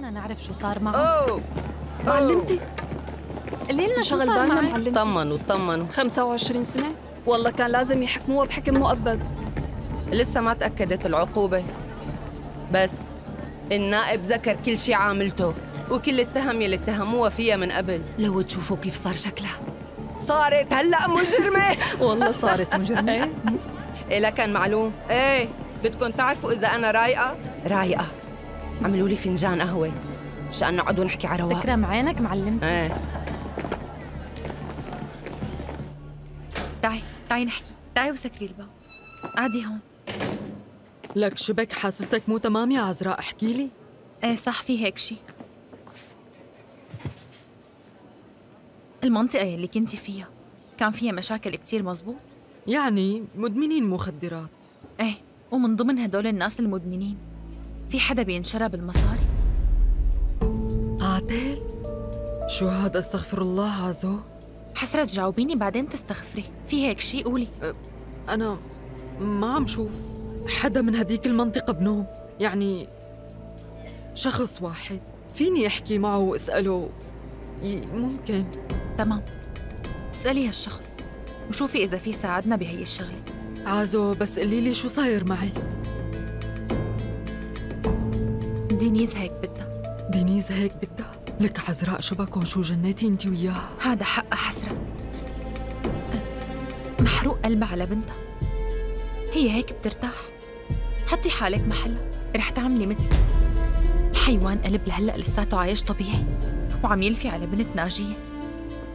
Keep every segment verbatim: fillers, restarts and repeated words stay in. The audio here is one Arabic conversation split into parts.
بدنا نعرف شو صار معه. أوه. معلمتي؟ قولي لنا شو صار معك. طمنوا طمنوا خمسة وعشرين سنة؟ والله كان لازم يحكموها بحكم مؤبد. لسه ما تأكدت العقوبة، بس النائب ذكر كل شيء عاملته وكل التهم يلي اتهموها فيها من قبل. لو تشوفوا كيف صار شكلها، صارت هلا مجرمة. والله صارت مجرمة. إيه لكن معلوم. إيه بدكم تعرفوا إذا أنا رايقة؟ رايقة. عملوا لي فنجان قهوة مشان نقعد ونحكي على رواق. تكرم عينك معلمتي. إيه تعي تعي نحكي، تعي وسكري الباب. قعدي هون. لك شبك حاسستك مو تمام يا عذراء، احكي لي. ايه صح في هيك شيء. المنطقة يلي كنتي فيها كان فيها مشاكل كتير، مزبوط؟ يعني مدمنين مخدرات. ايه ومن ضمن هدول الناس المدمنين في حدا بينشرى بالمصاري. قاتل؟ شو هذا؟ استغفر الله. عزو حسرة تجاوبيني بعدين تستغفري. في هيك شيء قولي. أنا ما عم شوف حدا من هديك المنطقة بنوم، يعني شخص واحد فيني أحكي معه وأسأله ممكن. تمام، اسألي هالشخص وشوفي إذا في ساعدنا بهي الشغلة. عازو بس قولي لي شو صاير معي. دينيز هيك بدها. دينيز هيك بدها؟ لك عذراء شبكن شو جنيتي انت وياها؟ هذا حقها حسرة، محروق قلبها على بنتها. هي هيك بترتاح. حطي حالك محلها، رح تعملي مثلي. الحيوان قلب لهلا لساته عايش طبيعي وعم يلفي على بنت ناجية.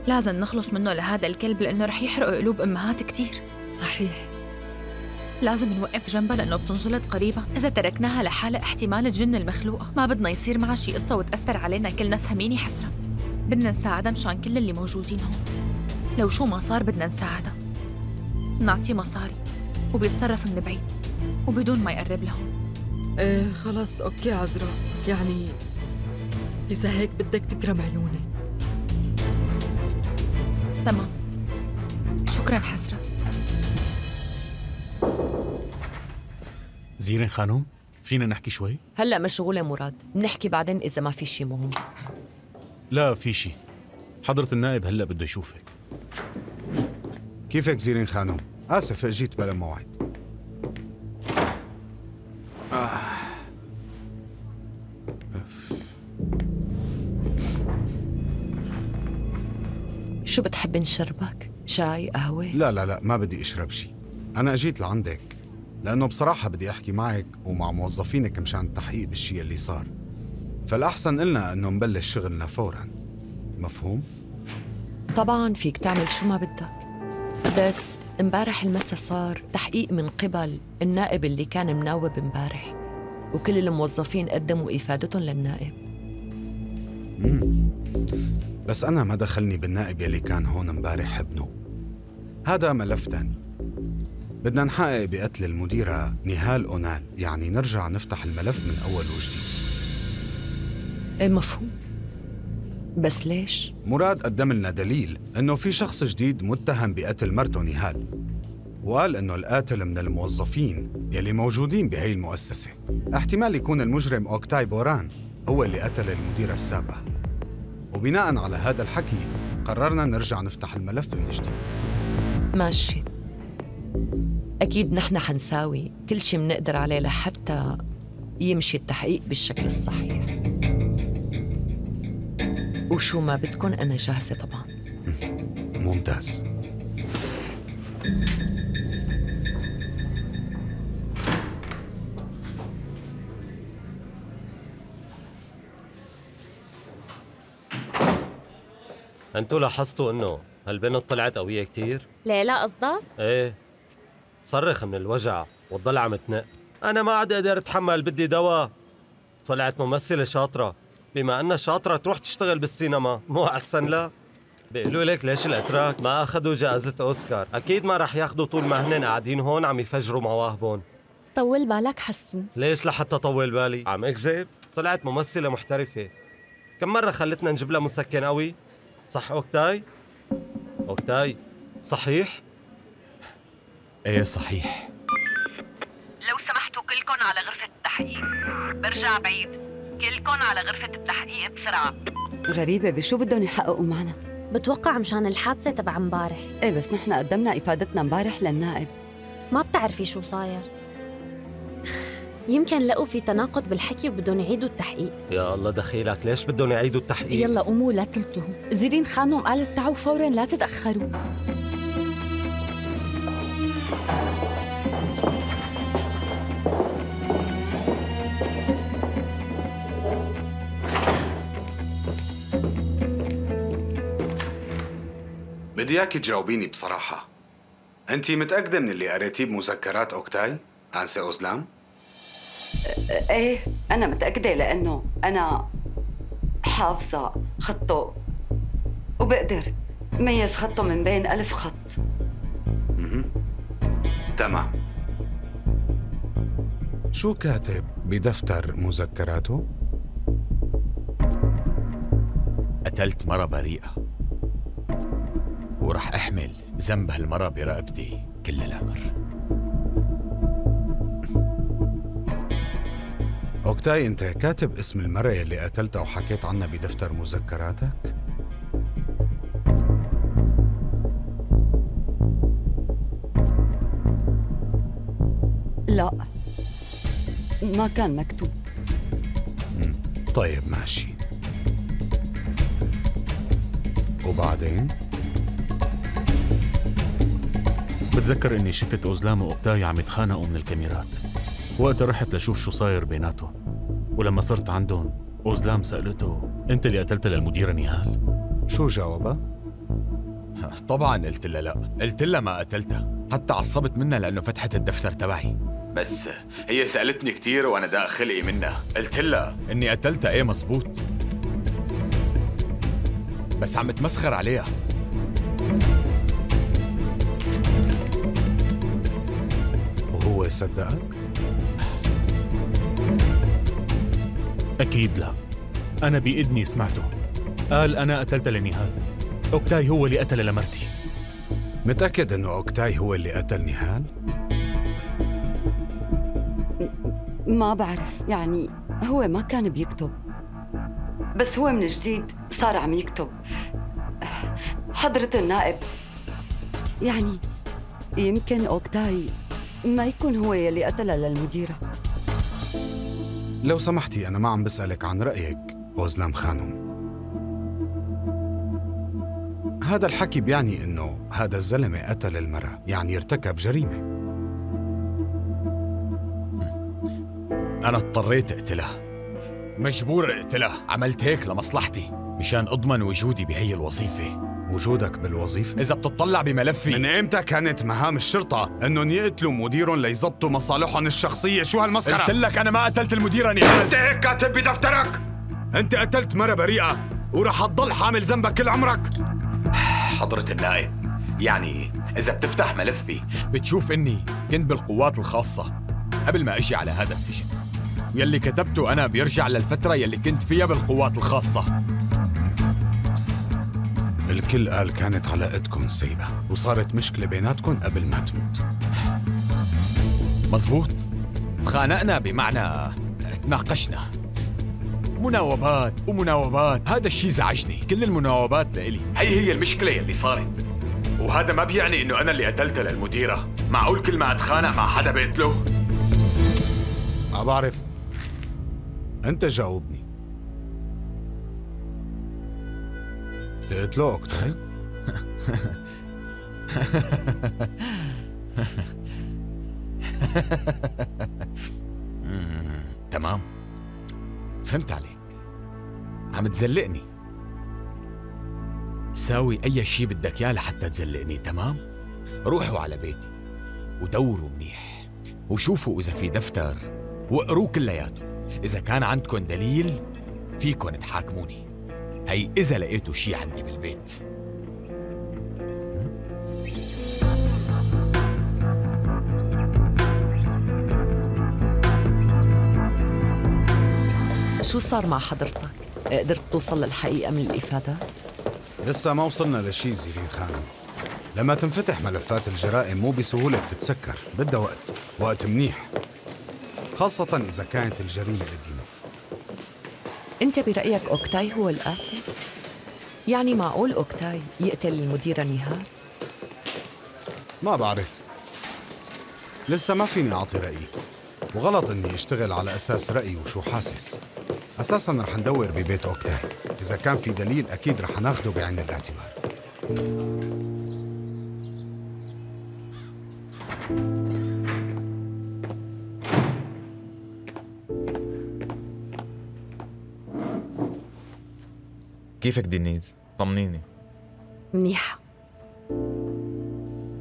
لازم نخلص منه لهذا الكلب لأنه رح يحرق قلوب أمهات كتير. صحيح، لازم نوقف جنبها لأنه بتنجلط قريبا. إذا تركناها لحالها احتمال تجن المخلوقة. ما بدنا يصير معها شي قصة وتأثر علينا كلنا، فهميني حسرة. بدنا نساعدها مشان كل اللي موجودين هون. لو شو ما صار بدنا نساعدها، نعطيه مصاري وبيتصرف من بعيد وبدون ما يقرب لهم. ايه خلص اوكي عذراء، يعني إذا هيك بدك تكرم عيوني. تمام شكرا حسرة. زيرين خانم فينا نحكي شوي؟ هلا مشغولة مراد، بنحكي بعدين إذا ما في شيء مهم. لا في شيء، حضرة النائب هلا بده يشوفك. كيفك زيرين خانم؟ آسف جيت بلا موعد. آه. شو بتحب نشربك؟ شاي قهوة؟ لا لا لا ما بدي أشرب شيء، أنا أجيت لعندك لأنه بصراحة بدي أحكي معك ومع موظفينك مشان التحقيق بالشيء اللي صار، فالأحسن إلنا إنه نبلش شغلنا فوراً، مفهوم؟ طبعاً فيك تعمل شو ما بدك، بس امبارح المساء صار تحقيق من قبل النائب اللي كان مناوب امبارح، وكل الموظفين قدموا إفادتهم للنائب. مم. بس أنا ما دخلني بالنائب يلي كان هون امبارح ابنه، هذا ملف تاني. بدنا نحقق بقتل المديرة نهال اونال، يعني نرجع نفتح الملف من أول وجديد. إيه مفهوم، بس ليش؟ مراد قدم لنا دليل إنه في شخص جديد متهم بقتل مرته نهال، وقال إنه القاتل من الموظفين يلي موجودين بهي المؤسسة. احتمال يكون المجرم أوكتاي بوران هو اللي قتل المديرة السابقة، وبناءً على هذا الحكي قررنا نرجع نفتح الملف من جديد. ماشي، أكيد نحن حنساوي كل شيء بنقدر عليه لحتى يمشي التحقيق بالشكل الصحيح. وشو ما بدكن أنا جاهزة طبعاً. ممتاز. أنتوا لاحظتوا إنه هالبنت طلعت قوية كتير؟ ليلى قصدك؟ إيه صرخ من الوجع وتضل عم تنق. أنا ما عاد أقدر أتحمل، بدي دواء. طلعت ممثلة شاطرة، بما أنها شاطرة تروح تشتغل بالسينما، مو أحسن لا؟ بيقولوا لك ليش الأتراك ما أخذوا جائزة أوسكار؟ أكيد ما رح ياخذوا طول ما هن قاعدين هون عم يفجروا مواهبهم. طول بالك حسون. ليش لحتى طول بالي؟ عم أكذب؟ طلعت ممثلة محترفة. كم مرة خلتنا نجيب لها مسكن قوي؟ صح أوكتاي؟ أوكتاي صحيح؟ ايه صحيح. لو سمحتوا كلكم على غرفة التحقيق، برجع بعيد، كل لكم على غرفة التحقيق بسرعة. غريبة، بشو بدهم يحققوا معنا؟ بتوقع مشان الحادثة تبع امبارح. ايه بس نحن قدمنا افادتنا امبارح للنائب. ما بتعرفي شو صاير. يمكن لقوا في تناقض بالحكي وبدهم يعيدوا التحقيق. يا الله دخيلك، ليش بدهم يعيدوا التحقيق؟ يلا قوموا لا تلتهوا، زيرين خانهم قالت تعوا فورا لا تتأخروا. بدي اياكي تجاوبيني بصراحة، أنت متأكدة من اللي قريتيه بمذكرات أوكتاي عن سي أوزلام؟ إيه أنا متأكدة لأنه أنا حافظة خطه وبقدر ميز خطه من بين ألف خط. تمام. شو كاتب بدفتر مذكراته؟ قتلت مرة بريئة ورح أحمل ذنب هالمرة برقبتي كل العمر. أوكتاي، أنت كاتب اسم المرة اللي قتلتها وحكيت عنها بدفتر مذكراتك؟ لا ما كان مكتوب. طيب ماشي، وبعدين؟ بتذكر اني شفت اوزلام واوكتاي عم يتخانقوا من الكاميرات، وقتها رحت لشوف شو صاير بيناتهم، ولما صرت عندهم اوزلام سالته انت اللي قتلتها للمديره نهال؟ شو جاوبها؟ طبعا قلت لها لا، قلت لها ما قتلتها، حتى عصبت منها لانه فتحت الدفتر تبعي، بس هي سالتني كثير وانا داق خلقي منها، قلت لها اني قتلتها. ايه مزبوط، بس عم تمسخر عليها. هو صدقك؟ أكيد لا، أنا بإذني سمعته، قال أنا قتلت لنهال، أوكتاي هو اللي قتل لمرتي. متأكد إنه أوكتاي هو اللي قتل نهال؟ ما بعرف، يعني هو ما كان بيكتب، بس هو من جديد صار عم يكتب. حضرة النائب، يعني يمكن أوكتاي ما يكون هو يلي قتلها للمديرة. لو سمحتي أنا ما عم بسألك عن رأيك أوزلام خانم، هذا الحكي بيعني إنه هذا الزلمة قتل المرأة، يعني ارتكب جريمة. أنا اضطريت أقتلها، مجبور أقتلها، عملت هيك لمصلحتي مشان أضمن وجودي بهي الوظيفة. وجودك بالوظيفة؟ إذا بتطلع بملفي من إمتى كانت مهام الشرطة إنهم يقتلوا مديرهم ليظبطوا مصالحهم الشخصية؟ شو هالمسخرة؟ قلت لك أنا ما قتلت المديرة نهال. أنت هيك كاتب بدفترك؟ أنت قتلت مرة بريئة ورح تضل حامل ذنبك كل عمرك؟ حضرة النائب، يعني إذا بتفتح ملفي بتشوف إني كنت بالقوات الخاصة قبل ما أجي على هذا السجن، يلي كتبته أنا بيرجع للفترة يلي كنت فيها بالقوات الخاصة. الكل قال كانت علاقتكم سيئة وصارت مشكلة بيناتكم قبل ما تموت. مزبوط، تخانقنا بمعنى تناقشنا، مناوبات ومناوبات، هذا الشيء زعجني، كل المناوبات لإلي. هي هي المشكلة يلي صارت، وهذا ما بيعني إنه أنا اللي قتلتها للمديرة. معقول كل ما أتخانق مع حدا بقتله؟ ما بعرف، أنت جاوبني، تقتله أوكتاي؟ تمام، فهمت عليك، عم تزلقني. ساوي أي شيء بدك إياه لحتى تزلقني، تمام؟ روحوا على بيتي ودوروا منيح وشوفوا إذا في دفتر واقروه كلياته، إذا كان عندكم دليل فيكم تحاكموني، هي إذا لقيتوا شي عندي بالبيت. شو صار مع حضرتك؟ قدرت توصل للحقيقة من الإفادات؟ لسه ما وصلنا لشي زيرين خانم. لما تنفتح ملفات الجرائم مو بسهولة بتتسكر، بدها وقت، وقت منيح، خاصة إذا كانت الجريمة قديمة. أنت برأيك أوكتاي هو القاتل؟ يعني معقول أوكتاي يقتل المديرة نهال؟ ما بعرف، لسه ما فيني أعطي رأيي، وغلط إني أشتغل على أساس رأيي وشو حاسس. أساساً رح ندور ببيت أوكتاي، إذا كان في دليل أكيد رح ناخده بعين الاعتبار. كيفك دينيز؟ طمنيني. منيحة،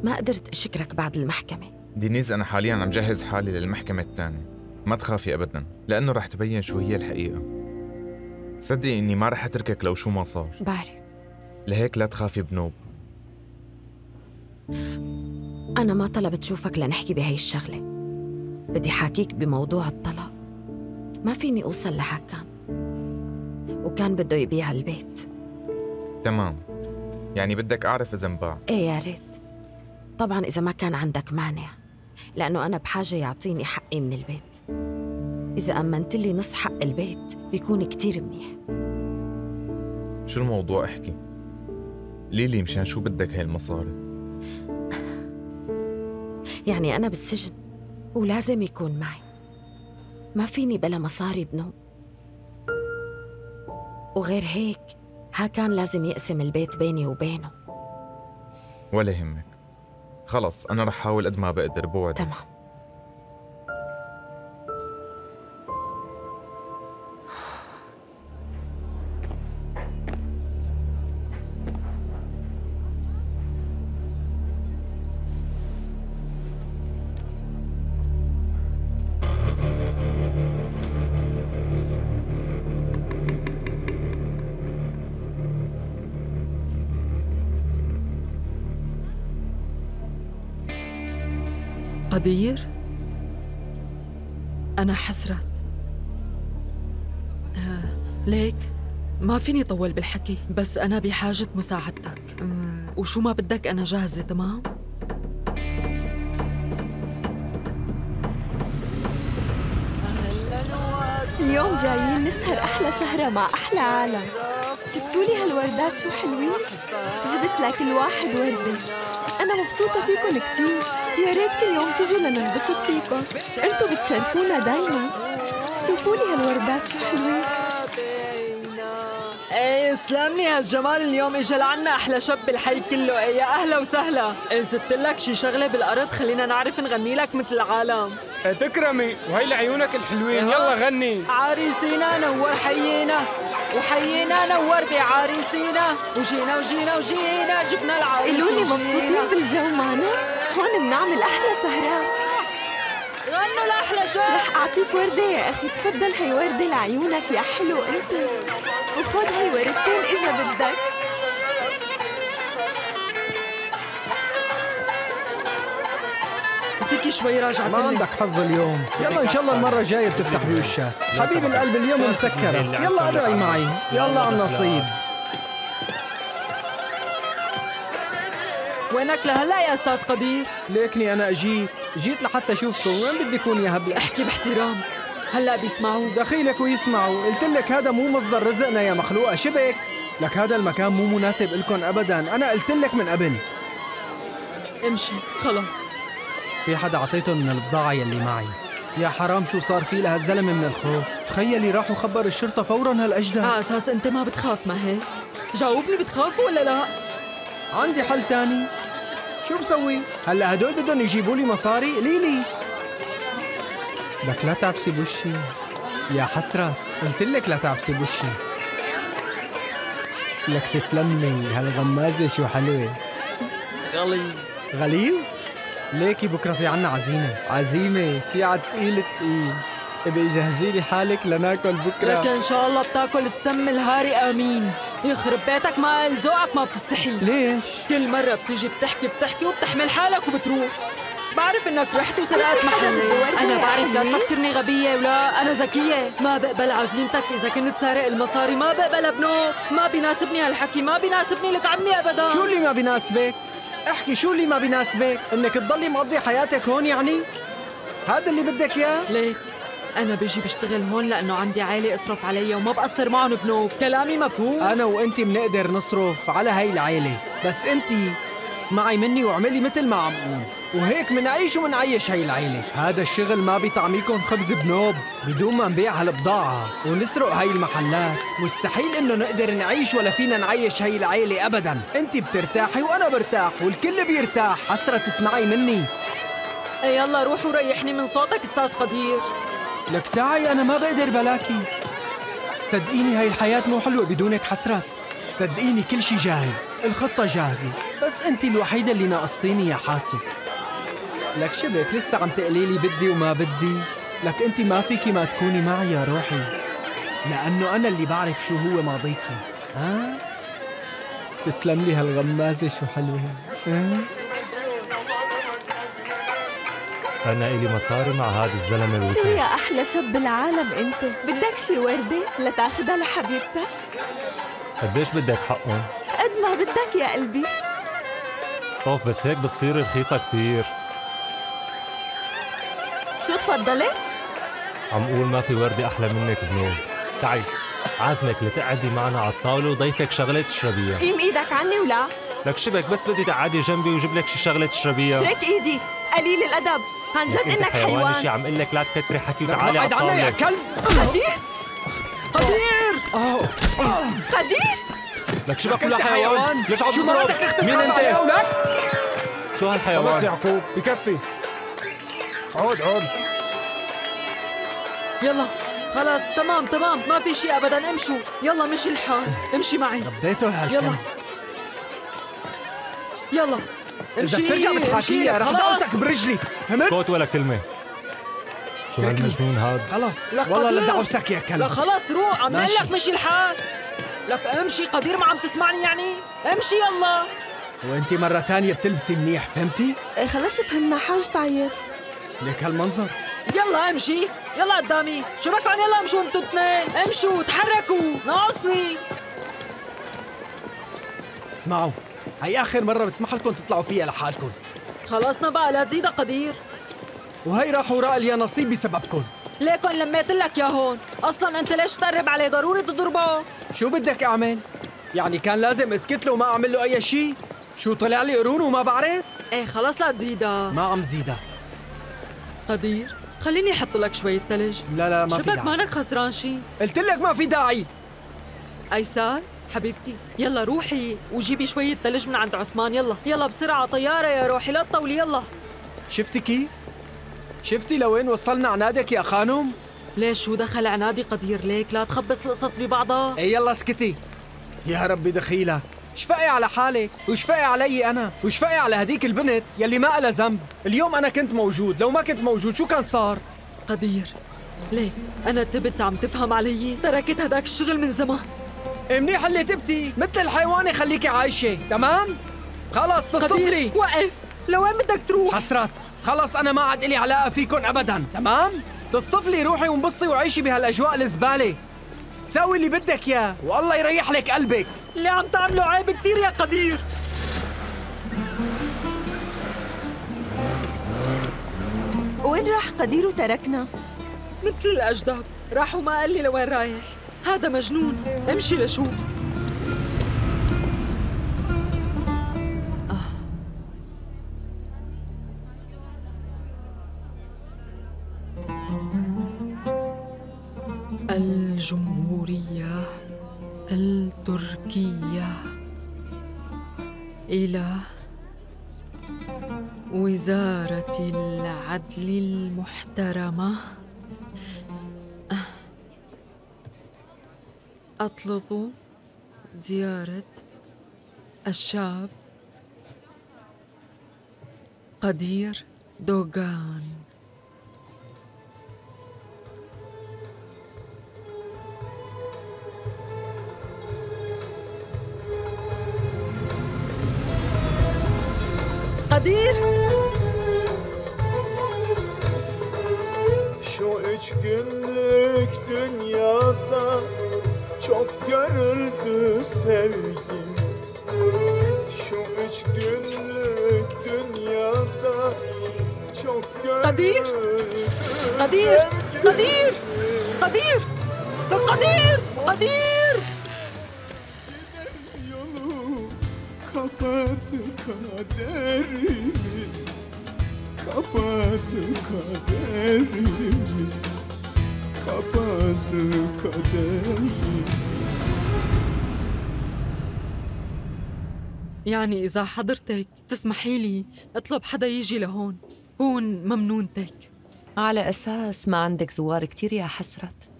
ما قدرت أشكرك بعد المحكمة. دينيز أنا حالياً عم جهز حالي للمحكمة الثانية، ما تخافي أبداً، لأنه رح تبين شو هي الحقيقة. صدقي إني ما رح أتركك لو شو ما صار. بعرف، لهيك لا تخافي بنوب. أنا ما طلبت شوفك لنحكي بهي الشغلة، بدي حاكيك بموضوع الطلاق. ما فيني أوصل لحكام، وكان بده يبيع البيت. تمام، يعني بدك أعرف إذا انباع؟ إيه يا ريت، طبعاً إذا ما كان عندك مانع، لأنه أنا بحاجة يعطيني حقي من البيت. إذا أمنت لي نص حق البيت بيكون كتير منيح. شو الموضوع احكي؟ ليلي مشان شو بدك هاي المصاري؟ يعني أنا بالسجن ولازم يكون معي، ما فيني بلا مصاري بنوم. وغير هيك ها كان لازم يقسم البيت بيني وبينه. ولا يهمك، خلص أنا رح حاول قد ما بقدر، بوعدك. تمام. قدير، أنا حسرت، ليك ما فيني طول بالحكي، بس أنا بحاجة مساعدتك، وشو ما بدك أنا جاهزة. تمام؟ اليوم جايين نسهر أحلى سهرة مع أحلى عالم. شفتولي هالوردات شو حلوين؟ جبت لك الواحد وردة، أنا مبسوطة فيكم كتير، يا ريت كل يوم تجوا لننبسط فيكم، أنتوا بتشرفونا دايما. شوفولي هالوردات شو حلوين. إيه يسلملي هالجمال، اليوم إجا لعنا أحلى شب بالحي كله. إيه يا أهلا وسهلا. إيه زدت لك شي شغلة بالأرض خلينا نعرف نغني لك مثل العالم. إيه تكرمي، وهي لعيونك الحلوين، يلا غني. عريسينا نور حيينا، وحيينا نور بعريسينا، وجينا وجينا وجينا جبنا العريس. قولوا لي مبسوطين بالجو معنا؟ هون بنعمل أحلى سهرات. غنوا لأحلى شيء. رح أعطيك وردة يا أخي، تفضل، هي وردة لعيونك يا حلو أنت، وخذ هي وردتين إذا بدك. زكي شوي راجع. ما عندك حظ اليوم، يلا إن شاء الله المرة الجاية بتفتح بوشها. حبيب القلب اليوم مسكرة، يلا أدعي معي، يلا عن نصيب. وينك لهلا يا أستاذ قدير؟ ليكني أنا أجيت، جيت لحتى أشوفكم، وين بدي أكون يا هبلة؟ احكي باحترام، هلا بيسمعوا دخيلك ويسمعوا. قلت لك هذا مو مصدر رزقنا يا مخلوقة، شبك؟ لك هذا المكان مو مناسب لكم أبداً، أنا قلت لك من قبل. امشي خلص. في حدا عطيته من البضاعة يلي معي، يا حرام شو صار فيه لهالزلمة من الخوف، تخيلي راحوا خبر الشرطة فوراً هالأجداد. على أساس أنت ما بتخاف ما هيك؟ جاوبني، بتخاف ولا لا؟ عندي حل تاني. شو بسوي؟ هلا هدول بدهم يجيبوا لي مصاري، ليلي. لك لا تعبسي بوشي، يا حسرة، قلت لك لا تعبسي بوشي. لك تسلمي، هالغمازة شو حلوة. غليظ. غليظ؟ ليكي بكره في عنا عزيمه. عزيمه؟ شي عالتقيل التقيل، ابقي جهزي لي حالك لناكل بكره. لك ان شاء الله بتاكل السم الهاري. امين، يخرب بيتك، ما ذوقك ما بتستحي. ليش؟ كل مره بتيجي بتحكي بتحكي وبتحمل حالك وبتروح. بعرف انك رحت وسرقت محلي، انا بعرف، لا تفكرني غبيه، ولا انا ذكيه. ما بقبل عزيمتك اذا كنت سارق المصاري، ما بقبل بنوك، ما بيناسبني هالحكي، ما بيناسبني لك عمي ابدا. شو اللي ما بيناسبك؟ احكي شو اللي ما بيناسبك؟ انك تضلي مقضي حياتك هون يعني؟ هذا اللي بدك اياه؟ ليك أنا بيجي بشتغل هون لأنه عندي عائلة أصرف علي وما بقصر معهم بنوب، كلامي مفهوم؟ أنا وأنتي بنقدر نصرف على هاي العائلة، بس أنتي اسمعي مني واعملي مثل ما عم قول، وهيك منعيش ومنعيش هاي العيلة. هذا الشغل ما بيطعميكم خبز بنوب بدون ما نبيع هالبضاعة ونسرق هاي المحلات، مستحيل انه نقدر نعيش ولا فينا نعيش هاي العيلة ابدا. انت بترتاحي وانا برتاح والكل بيرتاح، حسرة تسمعي مني. يلا روح وريحني من صوتك استاذ قدير. لك تعي انا ما بقدر بلاكي، صدقيني هاي الحياة مو حلوة بدونك حسرة، صدقيني كل شي جاهز، الخطة جاهزة، بس انت الوحيدة اللي ناقصتيني يا حاسو. لك شبك لسه عم تقليلي بدي وما بدي، لك انت ما فيكي ما تكوني معي يا روحي، لأنه أنا اللي بعرف شو هو ماضيكي. ها؟ تسلم لي هالغمازة شو حلوة. ها؟ أنا إلي مصاري مع هذا الزلمة الوسخ. شو يا أحلى شاب بالعالم أنت، بدك شي وردة لتاخدها لحبيبتك؟ قديش بدك حقهم؟ قد ما بدك يا قلبي. اوف بس هيك بتصير رخيصة كتير. شو تفضلت؟ عم قول ما في وردة أحلى منك بنوم. تعي عازمك لتقعدي معنا على الطاولة وضيفك شغلة تشربيها. قيم إيدك عني ولا؟ لك شبك بس بدي تقعدي جنبي وجيب لك شي شغلة تشربيها. اترك إيدي، قليل الأدب، عن جد إنك حيوان. شي عم قول لك لا تكتري حكي وتعالي على الطاولة. يا كلب قدير قدير قدير. لك شبك ولا حيوان؟ ليش عم تضرب؟ مين أنت؟ شو هالحيوان؟ بس يعقوب بكفي. عود عود يلا خلاص تمام تمام ما في شيء ابدا، امشوا يلا مشي الحال، امشي معي غبيته هالكلب. يلا يلا امشي، اذا بترجع بتحاكيني رح ادعوسك برجلي، فهمت؟ صوت ولا كلمه. شو هالمجنون هذا؟ خلص لك والله لدعوسك يا كلب. لا خلص روح، عم بقول لك مشي الحال. لك امشي قدير ما عم تسمعني يعني، امشي يلا. وانت مره ثانيه بتلبسي منيح فهمتي؟ ايه خلص فهمنا، حاج تعيط لك هالمنظر. يلا امشي يلا قدامي، شو بكعن يلا امشوا انتوا اثنين، امشوا تحركوا ناقصني. اسمعوا هي اخر مرة بسمح لكم تطلعوا فيها لحالكم. خلصنا بقى لا تزيدها قدير. وهي راح وراء لي نصيب بسببكم. ليكن لميت لك يا هون، اصلا انت ليش تقرب عليه؟ ضروري تضربه. شو بدك اعمل؟ يعني كان لازم اسكت له وما اعمل له اي شيء؟ شو طلع لي قرون وما بعرف؟ ايه خلص لا تزيدها. ما عم زيدها. قدير خليني احط لك شوية ثلج. لا لا ما في داعي، شبك مانك خسران شي، قلت لك ما في داعي. ايسان حبيبتي يلا روحي وجيبي شوية ثلج من عند عثمان، يلا يلا بسرعة طيارة يا روحي لا تطولي يلا. شفتي كيف؟ شفتي لوين وصلنا عنادك يا خانم؟ ليش شو دخل عنادي قدير؟ ليك لا تخبص القصص ببعضها. اي يلا اسكتي يا ربي دخيلك، شفقي على حالك وشفقي علي أنا وشفقي على هديك البنت يلي ما إلها ذنب. اليوم أنا كنت موجود، لو ما كنت موجود شو كان صار؟ قدير ليه أنا تبت عم تفهم علي؟ تركت هداك الشغل من زمان. منيح اللي تبتي مثل الحيوانة، خليكي عايشة تمام؟ خلص تصفري. وقف لوين بدك تروح؟ حسرات خلص أنا ما عاد إلي علاقة فيكن أبدا تمام؟ تصطفلي روحي وانبسطي وعيشي بهالأجواء الزبالة، ساوي اللي بدك ياه والله يريح لك قلبك. اللي عم تعمله عيب كتير يا قدير. وين راح قدير وتركنا؟ مثل الأجداد راح وما قال لي لوين رايح. هذا مجنون، امشي لشوف. الجمهورية التركية إلى وزارة العدل المحترمة أطلق زيارة الشاب قدير دوغان. قدير şu üç günlük dünyada çok görüldü sevgimiz. Şu üç günlük dünyada çok görüldü sevgimiz. قدير قدير قدير قدير yolu kapadı kaderimiz kapadı kaderimiz kapadı kaderimiz. يعني إذا حضرتك تسمحي لي أطلب حدا يجي لهون بكون ممنونتك. على أساس ما عندك زوار كتير يا حسرت؟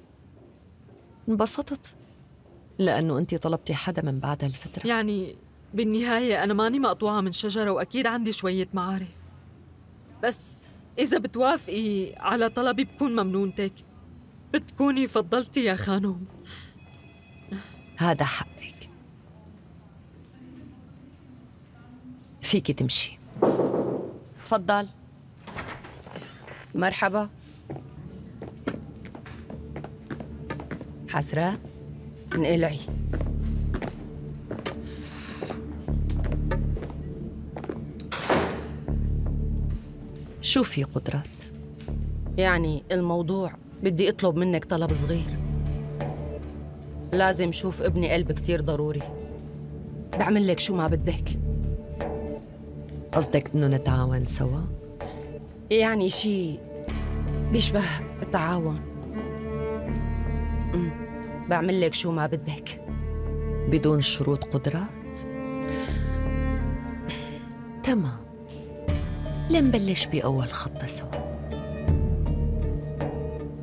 انبسطت لأنه أنت طلبتي حدا من بعد هالفترة. يعني بالنهاية أنا ماني مقطوعة من شجرة وأكيد عندي شوية معارف، بس إذا بتوافقي على طلبي بكون ممنونتك، بتكوني فضلتي يا خانم. هذا حقك، فيكي تمشي. تفضل. مرحبا حسرات، انقلعي. شوفي قدرات، يعني الموضوع بدي اطلب منك طلب صغير. لازم شوف ابني قلب كتير ضروري، بعمل لك شو ما بدك. قصدك إنه نتعاون سوا؟ يعني شيء بيشبه التعاون. امم بعمل لك شو ما بدك. بدون شروط قدرات؟ تمام. لنبلش بأول خطة سوا.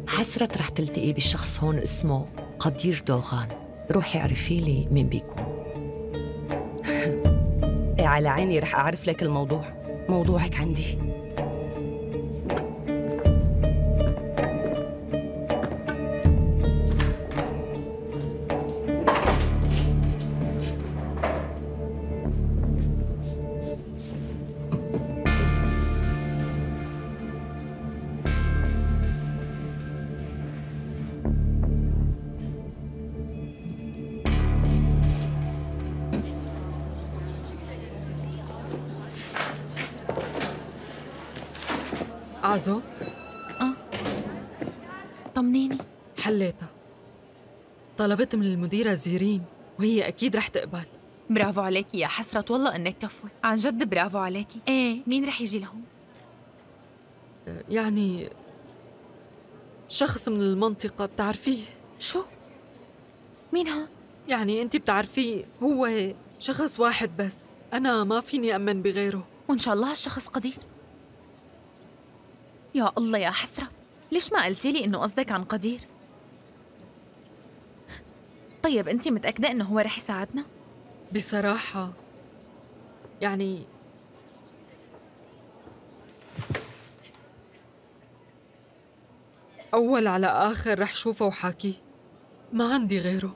حسرت رح تلتقي بشخص هون اسمه قدير دوغان، روحي اعرفي لي مين بيكون. على عيني رح أعرف لك الموضوع، موضوعك عندي. عزو؟ اه طمنيني. حليتها. طلبت من المديرة زيرين وهي أكيد رح تقبل. برافو عليكي يا حسرت، والله إنك كفوة، عن جد برافو عليكي. إيه مين رح يجي لهون؟ يعني شخص من المنطقة بتعرفيه. شو؟ مين هون؟ يعني أنت بتعرفيه، هو شخص واحد بس، أنا ما فيني أمن بغيره. وإن شاء الله هالشخص قدير. يا الله يا حسرة، ليش ما قلتي لي إنه قصدك عن قدير؟ طيب أنت متأكدة إنه هو رح يساعدنا؟ بصراحة يعني أول على آخر رح شوفه وحاكيه، ما عندي غيره.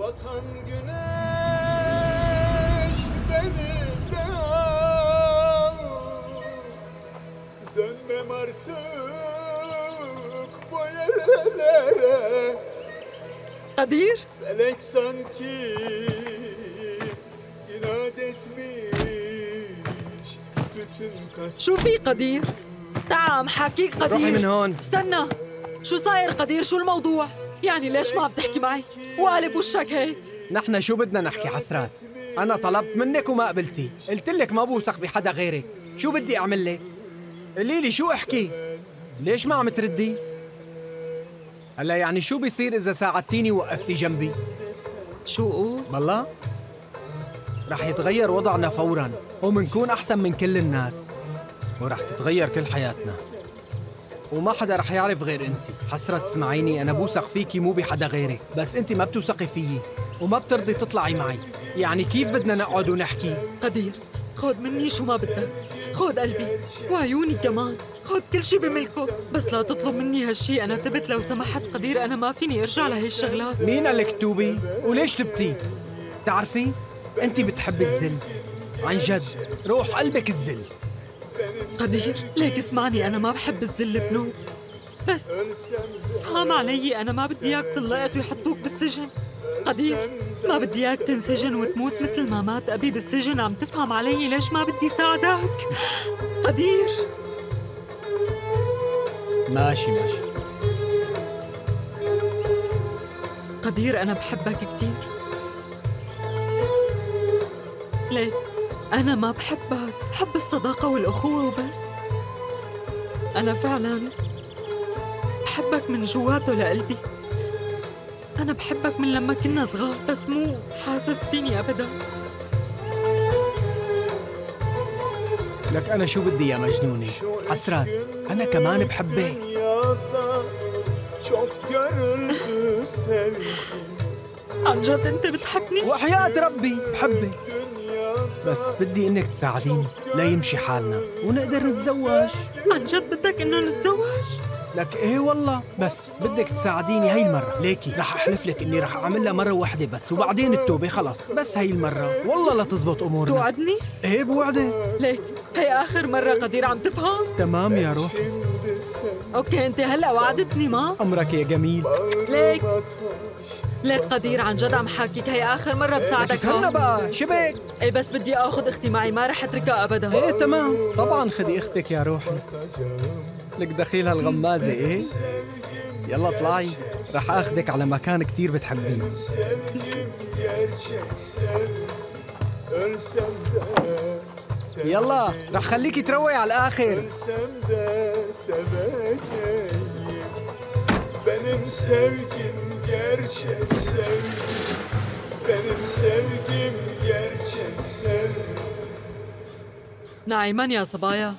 بطن جناش بني Dönmem artık bu yerlere Kadir. Felek sanki inat etmiş bütün kasım. شو في قدير؟ تعال محاكيك قدير. روحي من هون. استنى، شو صاير قدير؟ شو الموضوع؟ يعني ليش ما بتحكي معي؟ وقالب وشك هيك. نحن شو بدنا نحكي حسرات؟ أنا طلبت منك وما قبلتي، قلت لك ما بوثق بحدا غيرك، شو بدي أعمل لك؟ قولي لي شو احكي؟ ليش ما عم تردي؟ هلا يعني شو بيصير إذا ساعدتيني ووقفتي جنبي؟ شو قول؟ بالله؟ رح يتغير وضعنا فوراً ومنكون أحسن من كل الناس، ورح تتغير كل حياتنا، وما حدا رح يعرف غير أنت. حسرة اسمعيني، أنا بوثق فيكي مو بحدا غيري، بس أنت ما بتوثقي فيي وما بترضي تطلعي معي، يعني كيف بدنا نقعد ونحكي؟ قدير خذ مني شو ما بدك، خذ قلبي وعيوني كمان، خذ كل شيء بملكه، بس لا تطلب مني هالشيء، أنا تبت لو سمحت قدير، أنا ما فيني أرجع لهي الشغلات. مين قال لك توبي؟ وليش تبتي؟ بتعرفي؟ أنت بتحبي الذل، عن جد، روح قلبك الذل. قدير، ليك اسمعني، أنا ما بحب الذل بنوب، بس فهم علي، أنا ما بدي إياك طلقت ويحطوك بالسجن. قدير ما بدي اياك تنسجن وتموت مثل ما مات ابي بالسجن، عم تفهم علي ليش ما بدي ساعدك؟ قدير ماشي ماشي. قدير أنا بحبك كتير. ليه؟ أنا ما بحبك، بحب الصداقة والأخوة وبس. أنا فعلاً بحبك من جواته لقلبي. أنا بحبك من لما كنا صغار، بس مو حاسس فيني أبداً. لك أنا شو بدي يا مجنونة؟ حسرات، أنا كمان بحبك. عن جد أنت بتحبني؟ وحياة ربي بحبك، بس بدي إنك تساعديني لا يمشي حالنا ونقدر نتزوج. عن جد بدك إنه نتزوج؟ لك إيه والله، بس بدك تساعديني هاي المرة. ليكي رح أحلف لك إني رح أعملها مرة واحدة بس، وبعدين التوبة خلص. بس هاي المرة والله لا تزبط أمورنا. توعدني؟ إيه بوعدك. ليك هي آخر مرة قدير، عم تفهم؟ تمام يا روحي. أوكي أنت هلأ وعدتني ما؟ أمرك يا جميل. ليك ليك قدير عن جد عم حاكيك، هي آخر مرة بساعدك. استنى بقى شبك. إيه بس بدي آخذ أختي معي، ما رح أتركها أبدا. إيه تمام طبعا، خدي أختك يا روحي. لك دخيل هالغمازة. إيه يلا طلعي، رح آخذك على مكان كتير بتحبينه. يلا رح خليكي تروي على الآخر. نعمان يا صبايا.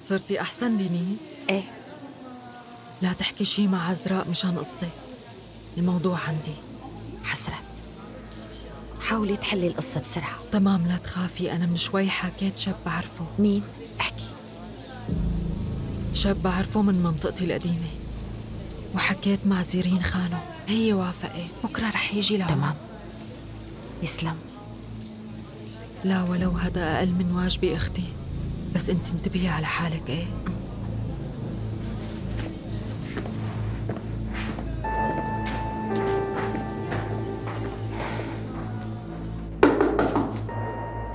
صرتي أحسن دينيز؟ إيه. لا تحكي شي مع عذراء مشان قصتي، الموضوع عندي. حسرت، حاولي تحلي القصة بسرعة. تمام لا تخافي، أنا من شوي حكيت شاب بعرفه. مين؟ احكي. شاب بعرفه من منطقتي القديمة، وحكيت مع زيرين خانه، هي وافقت. بكرة رح يجي لهون. تمام يسلم. لا ولو هذا أقل من واجبي أختي، بس انت انتبهي على حالك. ايه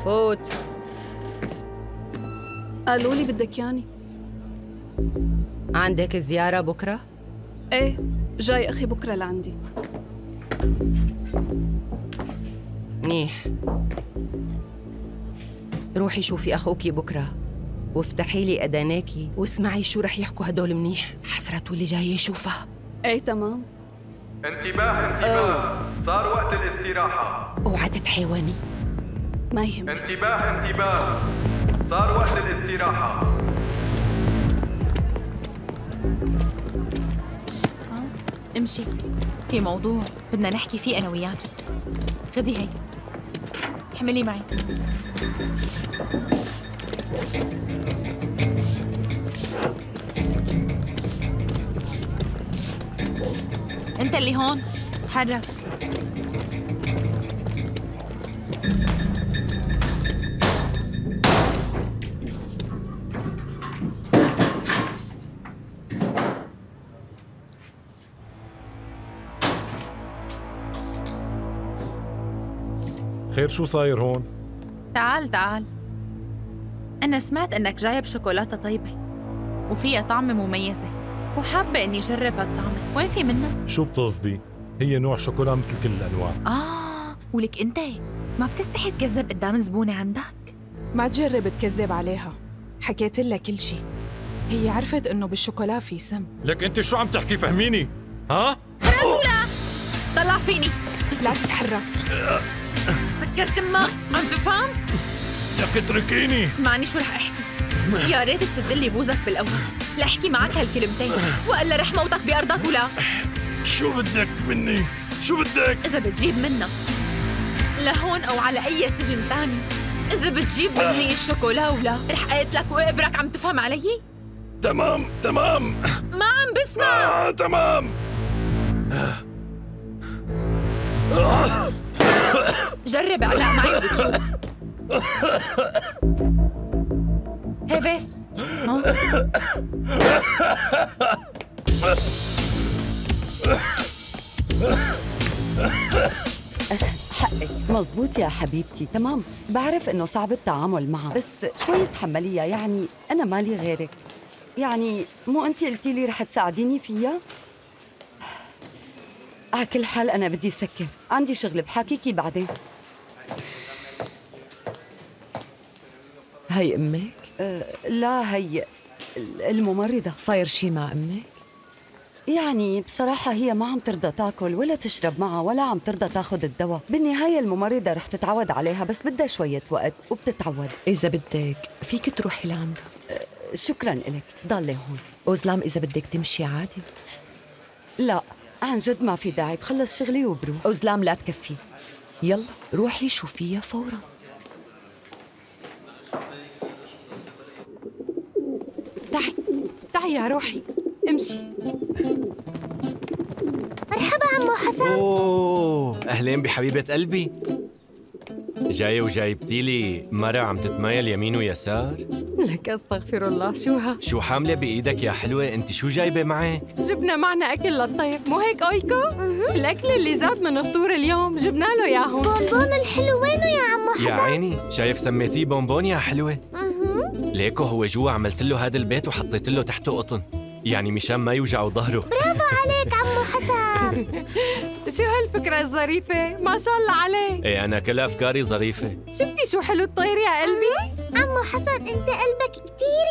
فوت. قالوا لي بدك ياني. عندك زيارة بكرة؟ ايه جاي اخي بكرة لعندي. منيح، روحي شوفي اخوكي بكرة وافتحي لي أداناكي واسمعي شو رح يحكوا هدول. منيح، حسرته اللي جاي يشوفها. ايه تمام. انتباه انتباه، أوه. صار وقت الاستراحة. اوعى تتحيواني. ما يهم. انتباه انتباه، صار وقت الاستراحة. امشي، في موضوع بدنا نحكي فيه أنا وياكي. خدي هي، احملي معي. انت اللي هون، تحرك. خير شو صاير هون؟ تعال تعال، أنا سمعت إنك جايب شوكولاتة طيبة وفيها طعمة مميزة، وحابة إني أجرب هالطعمة، وين في منها؟ شو بتقصدي؟ هي نوع شوكولا مثل كل الأنواع. آه، ولك أنت ما بتستحي تكذب قدام زبونة عندك؟ ما تجرب تكذب عليها، حكيت لها كل شيء، هي عرفت إنه بالشوكولا في سم. لك أنت شو عم تحكي، فهميني؟ ها؟ خلصولا، طلع فيني. لا تتحرك. سكرت تمك، عم تفهم؟ لك اتركيني. اسمعني شو رح احكي، يا ريت تسدلي بوزك بالاول، لا احكي معك هالكلمتين والا رح موتك بارضك. ولا شو بدك مني؟ شو بدك؟ اذا بتجيب منا لهون او على اي سجن ثاني، اذا بتجيب من هي الشوكولا ولا رح اقتلك وابرك، عم تفهم علي؟ تمام تمام. ما عم بسمع. آه، تمام. جرب علاء معي وبتشوف. هيفيس. حقك مظبوط يا حبيبتي. تمام، بعرف انه صعب التعامل معه، بس شوي تحمليها، يعني انا مالي غيرك. يعني مو انت قلتي لي رح تساعديني فيها؟ على كل حال انا بدي سكر، عندي شغل، بحاكيكي بعدين. هي امك؟ أه لا، هي الممرضة. صاير شي مع امك؟ يعني بصراحة هي ما عم ترضى تاكل ولا تشرب معها ولا عم ترضى تاخذ الدواء. بالنهاية الممرضة رح تتعود عليها، بس بدها شوية وقت وبتتعود. إذا بدك فيك تروحي لعندها. أه شكراً إلك، ضلي هون. أوزلام إذا بدك تمشي عادي. لا عن جد ما في داعي، بخلص شغلي وبروح. أوزلام لا تكفي، يلا روحي شوفيها فوراً. تعي تعي يا روحي، امشي. مرحبا عمو حسن. اوه اهلين بحبيبة قلبي. جاية وجايبتي لي مرة عم تتمايل يمين ويسار؟ لك استغفر الله، شوها؟ شو حاملة بإيدك يا حلوة؟ أنت شو جايبة معك؟ جبنا معنا أكل للطير، مو هيك أويكو؟ الأكل اللي زاد من فطور اليوم جبنا له ياهو. بونبون الحلو وينه يا عمو حسن؟ يا عيني، شايف سميتيه بونبون يا حلوة؟ ليكو هو جوا عملت له هذا البيت وحطيت له تحته قطن، يعني مشان ما يوجعوا ظهره. برافو عليك عمو حسن. شو هالفكرة الظريفة، ما شاء الله عليك. ايه أنا كل أفكاري ظريفة. شفتي شو حلو الطير يا قلبي؟ عمو حسن أنت قلبك كتير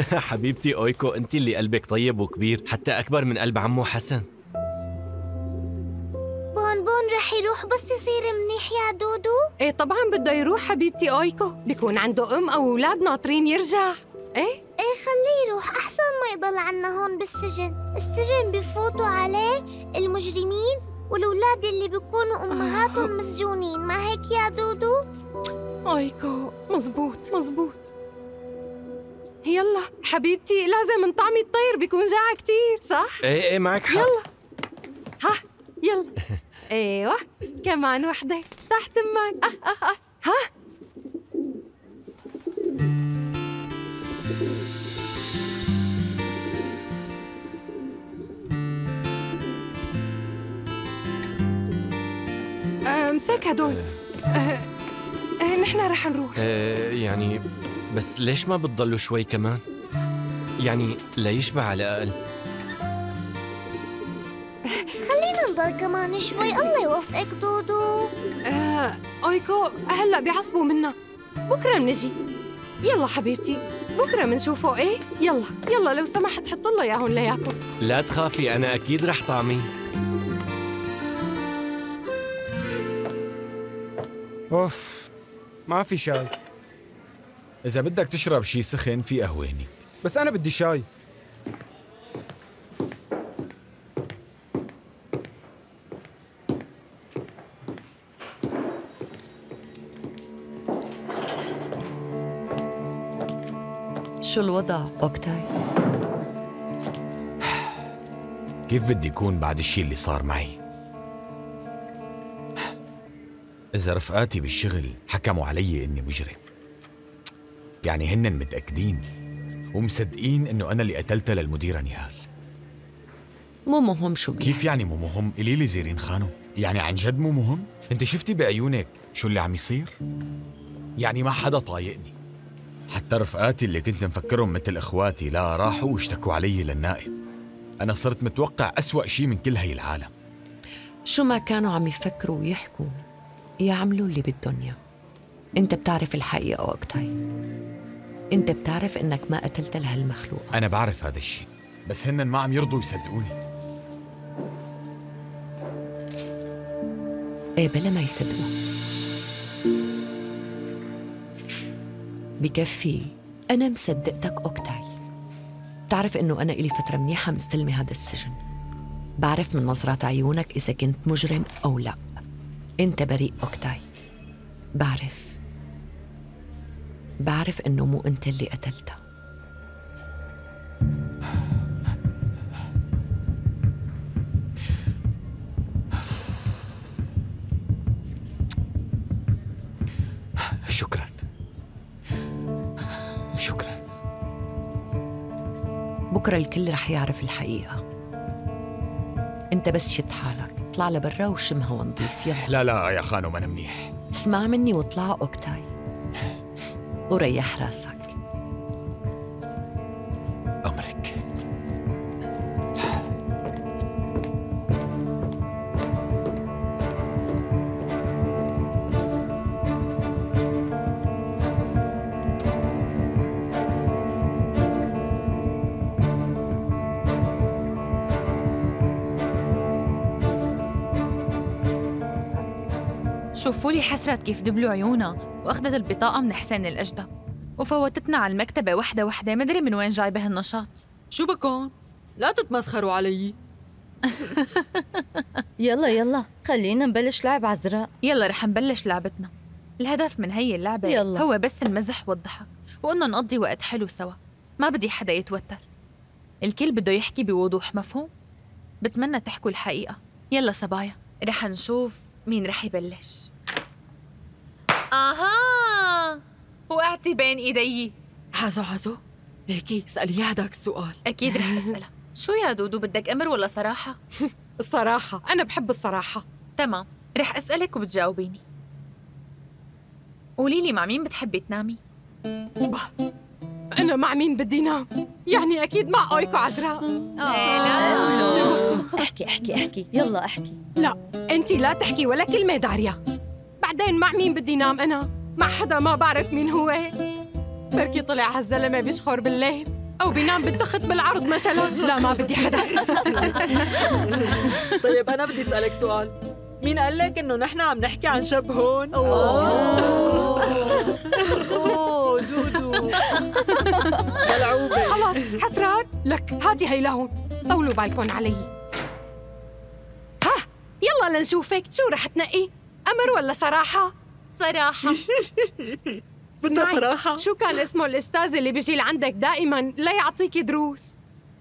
كبير. حبيبتي أويكو أنت اللي قلبك طيب وكبير، حتى أكبر من قلب عمو حسن. بونبون رح يروح بس يصير منيح يا دودو؟ ايه طبعاً بده يروح حبيبتي أويكو، بيكون عنده أم أو أولاد ناطرين يرجع. ايه؟ ايه خليه يروح أحسن ما يضل عنا هون بالسجن، السجن بفوتوا عليه المجرمين والولاد اللي بيكونوا أمهاتهم مسجونين، ما هيك يا دودو؟ أويكو مزبوط مزبوط. يلا حبيبتي لازم نطعمي الطير، بيكون جاعة كتير صح؟ ايه ايه معك حق. يلا ها يلا. ايوه كمان وحدة تحت امك. اه اه اه ها امسك هدول. أه أه نحن رح نروح. أه يعني بس ليش ما بتضلوا شوي كمان؟ يعني ليشبع على الأقل. خلينا نضل كمان شوي. الله يوفقك دودو. أه أويكو هلا بيعصبوا منا، بكره بنجي. يلا حبيبتي بكره بنشوفه. ايه يلا يلا لو سمحت حط له اياهم لياكل. لا تخافي انا اكيد رح طعميه. اوف ما في شاي. إذا بدك تشرب شي سخن في قهوة هنيك، بس أنا بدي شاي. شو الوضع أوكتاي؟ كيف بدي يكون بعد الشي اللي صار معي؟ إذا رفقاتي بالشغل حكموا علي إني مجرم، يعني هنن متأكدين ومصدقين إنه أنا اللي قتلتها للمديرة نهال. مو مهم شو بي. كيف يعني مو مهم؟ قولي لي زيرين خانو، يعني عن جد مو مهم؟ أنت شفتي بعيونك شو اللي عم يصير؟ يعني ما حدا طايقني، حتى رفقاتي اللي كنت مفكرهم مثل إخواتي لا راحوا واشتكوا علي للنائب. أنا صرت متوقع أسوأ شيء من كل هاي العالم. شو ما كانوا عم يفكروا ويحكوا يعملوا اللي بدهم اياه. انت بتعرف الحقيقه اوكتاي، انت بتعرف انك ما قتلت لهالمخلوق. انا بعرف هذا الشيء، بس هن ما عم يرضوا يصدقوني. ايه بلا ما يصدقوا بكفي. انا مصدقتك اوكتاي، بتعرف انه انا الي فتره منيحه مستلمه هذا السجن، بعرف من نظرات عيونك اذا كنت مجرم او لا. أنت بريء أوكتاي، بعرف بعرف إنه مو أنت اللي قتلتها. شكراً شكراً. بكرة الكل رح يعرف الحقيقة، أنت بس شد حالك. نطلع لبرا وشم هوا نضيف. يلا. لا لا يا خانم أنا منيح. اسمع مني واطلع أوكتاي وريح راسك. أمرك. شوفوا لي حسرت كيف دبلوا عيونها واخذت البطاقه من حسين الاجدى وفوتتنا على المكتبه وحده وحده، ما ادري من وين جايبه هالنشاط. شو بكون؟ لا تتمسخروا علي. يلا يلا خلينا نبلش لعب عذراء. يلا رح نبلش لعبتنا. الهدف من هي اللعبه يلا. هو بس المزح والضحك وانه نقضي وقت حلو سوا، ما بدي حدا يتوتر، الكل بده يحكي بوضوح، مفهوم؟ بتمنى تحكوا الحقيقه. يلا صبايا رح نشوف مين رح يبلش. اها وقعتي بين ايدي. حزو حزو ليكي اسالي هذاك السؤال. اكيد رح اسالها. شو يا دودو بدك امر ولا صراحه؟ الصراحه انا بحب الصراحه. تمام رح اسالك وبتجاوبيني. قولي لي مع مين بتحبي تنامي؟ انا مع مين بدي نام؟ يعني اكيد مع اويكو عذراء. ايه لا شو احكي احكي احكي يلا احكي. لا انت لا تحكي ولا كلمه داريا. بعدين مع مين بدي نام أنا؟ مع حدا ما بعرف مين هو، بركي طلع هالزلمة بيشخر بالليل أو بينام بالتخت بالعرض مثلا. لا ما بدي حدا. طيب أنا بدي أسألك سؤال، مين قال لك إنه نحن عم نحكي عن شب هون؟ أوه أوه دودو ملعوبة. خلاص حسرات لك، هاتي هي لهون، طولوا بالكم علي. ها يلا لنشوفك شو رح تنقي؟ أمر ولا صراحة؟ صراحة. بدنا صراحة. شو كان اسمه الأستاذ اللي بيجي لعندك دائماً لا يعطيكي دروس؟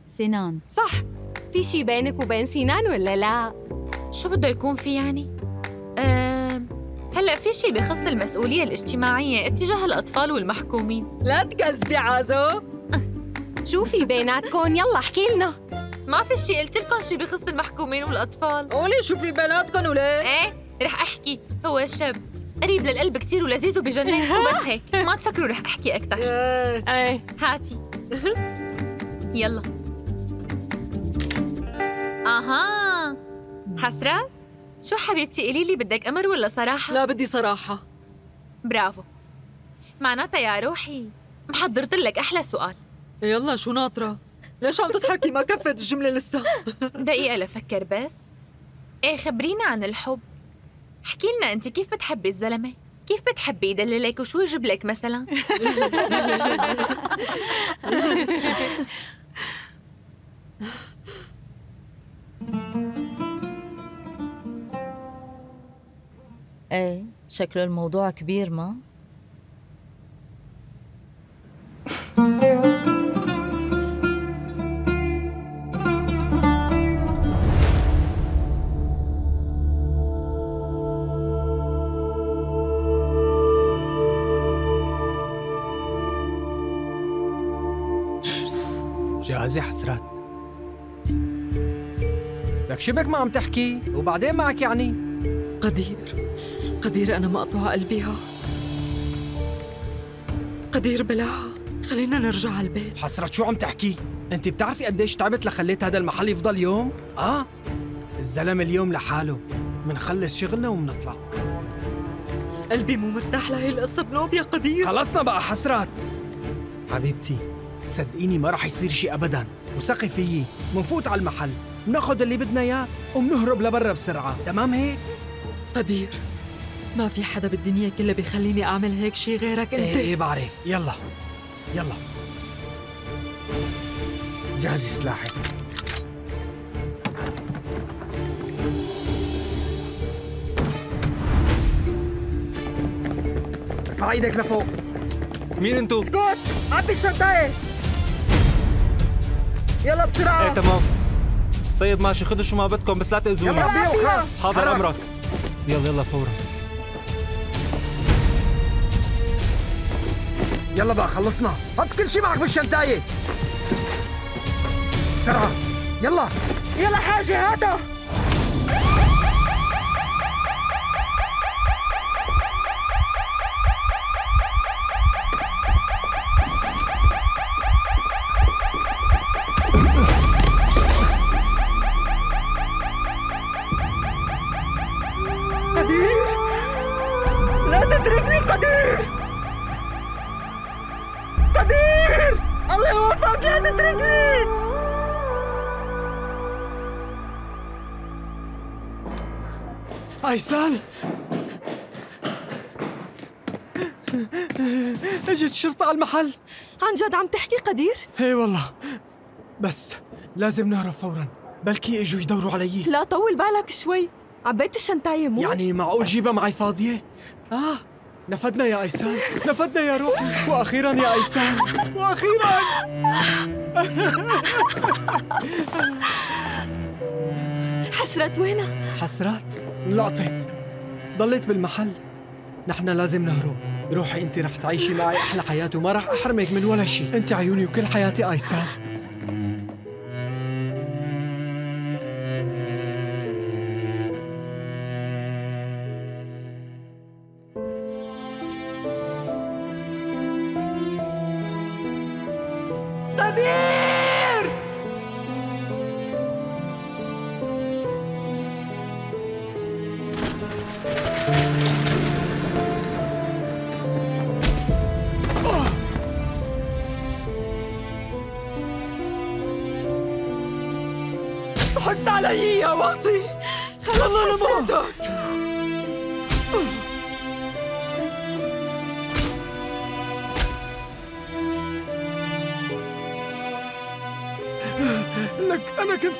سنان. صح. في شي بينك وبين سنان ولا لا؟ شو بده يكون في يعني؟ أه... هلأ في شي بخص المسؤولية الاجتماعية اتجاه الأطفال والمحكومين. لا تكذبي عازو. شو في بيناتكم؟ يلا احكي لنا. ما في شي، قلت لكم شي بخص المحكومين والأطفال. قولي شو في بيناتكم ولا؟ إيه؟ رح احكي. هو شاب قريب للقلب كتير ولذيذ وبجنن، وبس هيك ما تفكروا رح احكي اكثر. ايه هاتي يلا. اها حسرات شو حبيبتي قولي لي بدك امر ولا صراحه؟ لا بدي صراحه. برافو، معناتها يا روحي محضرت لك احلى سؤال. يلا شو ناطره؟ ليش عم تضحكي؟ ما كفت الجمله لسه. دقيقه لفكر بس. ايه خبرينا عن الحب، احكي لنا انت كيف بتحبي الزلمه؟ كيف بتحبي يدللك وشو يجيب لك مثلا؟ ايه شكله الموضوع كبير ما؟ جاهزة حسرات؟ لك شبك ما عم تحكي وبعدين معك يعني؟ قدير قدير أنا مقطوعة قلبيها قدير، بلاها خلينا نرجع على البيت. حسرات شو عم تحكي؟ أنت بتعرفي قديش تعبت لخليت هذا المحل يفضل يوم؟ آه؟ الزلمة اليوم لحاله، منخلص شغلنا ومنطلع. قلبي مو مرتاح لهي القصة بنوب يا قدير. خلصنا بقى حسرات حبيبتي، صدقيني ما راح يصير شيء ابدا، وثقي فيي. منفوت على المحل بناخذ اللي بدنا اياه وبنهرب لبرا بسرعه، تمام هيك؟ قدير ما في حدا بالدنيا كلها بيخليني اعمل هيك شيء غيرك انت. ايه ايه بعرف. يلا يلا جهزي سلاحك. ارفع ايدك لفوق. مين انتو؟ اسكت عبي الشنطايه يلا بسرعة. ايه تمام طيب ماشي، خدوا شو ما بدكم بس لا تأذوني. حاضر امرك. يلا يلا فورا. يلا بقى خلصنا، حط كل شي معك بالشنطايه بسرعة. يلا يلا حاجة هاته. أيسان اجت الشرطة على المحل. عن جد عم تحكي قدير؟ اي والله، بس لازم نهرب فورا، بلكي اجوا يدوروا علي. لا طول بالك شوي، عبيت الشنطاية مو؟ يعني معقول جيبها معي فاضية؟ اه نفدنا يا أيسان، نفدنا يا روحي، وأخيرا يا أيسان، وأخيرا. حسرت وينها؟ حسرت؟ انلقطت، ضليت بالمحل. نحن لازم نهرب، روحي أنت رح تعيشي معي أحلى حياة وما رح أحرمك من ولا شيء، أنت عيوني وكل حياتي أيسان.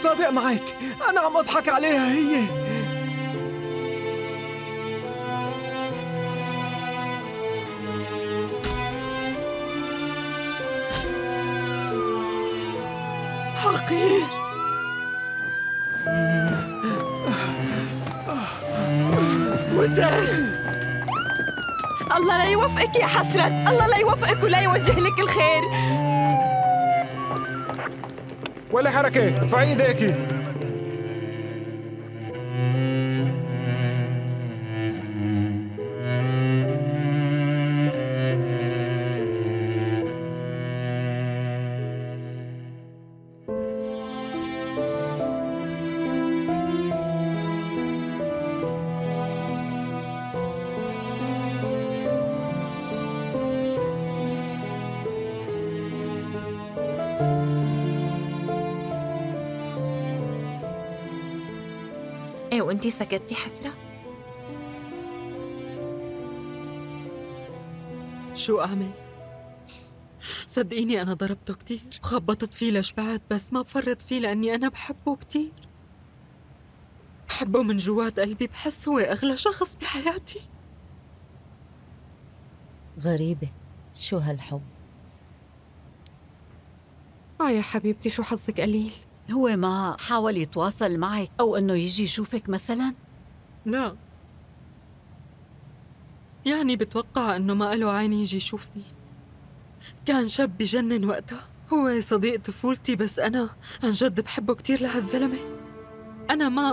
صادق معك، أنا عم أضحك عليها هي. حقير. وزير. الله لا يوفقك يا حسرة، الله لا يوفقك ولا يوجه لك الخير. ولا حركة، ادفعي ايديكي. وانتي سكتتي حسرة؟ شو أعمل؟ صدقيني أنا ضربته كتير وخبطت فيه لشبعت، بس ما بفرط فيه لأني أنا بحبه كتير، بحبه من جوات قلبي، بحس هو أغلى شخص بحياتي. غريبة، شو هالحب؟ آه يا حبيبتي شو حظك قليل. هو ما حاول يتواصل معك أو إنه يجي يشوفك مثلاً؟ لا، يعني بتوقع إنه ما له عين يجي يشوفني. كان شاب بجنن وقتها، هو صديق طفولتي، بس أنا عن جد بحبه كتير لهالزلمة. أنا ما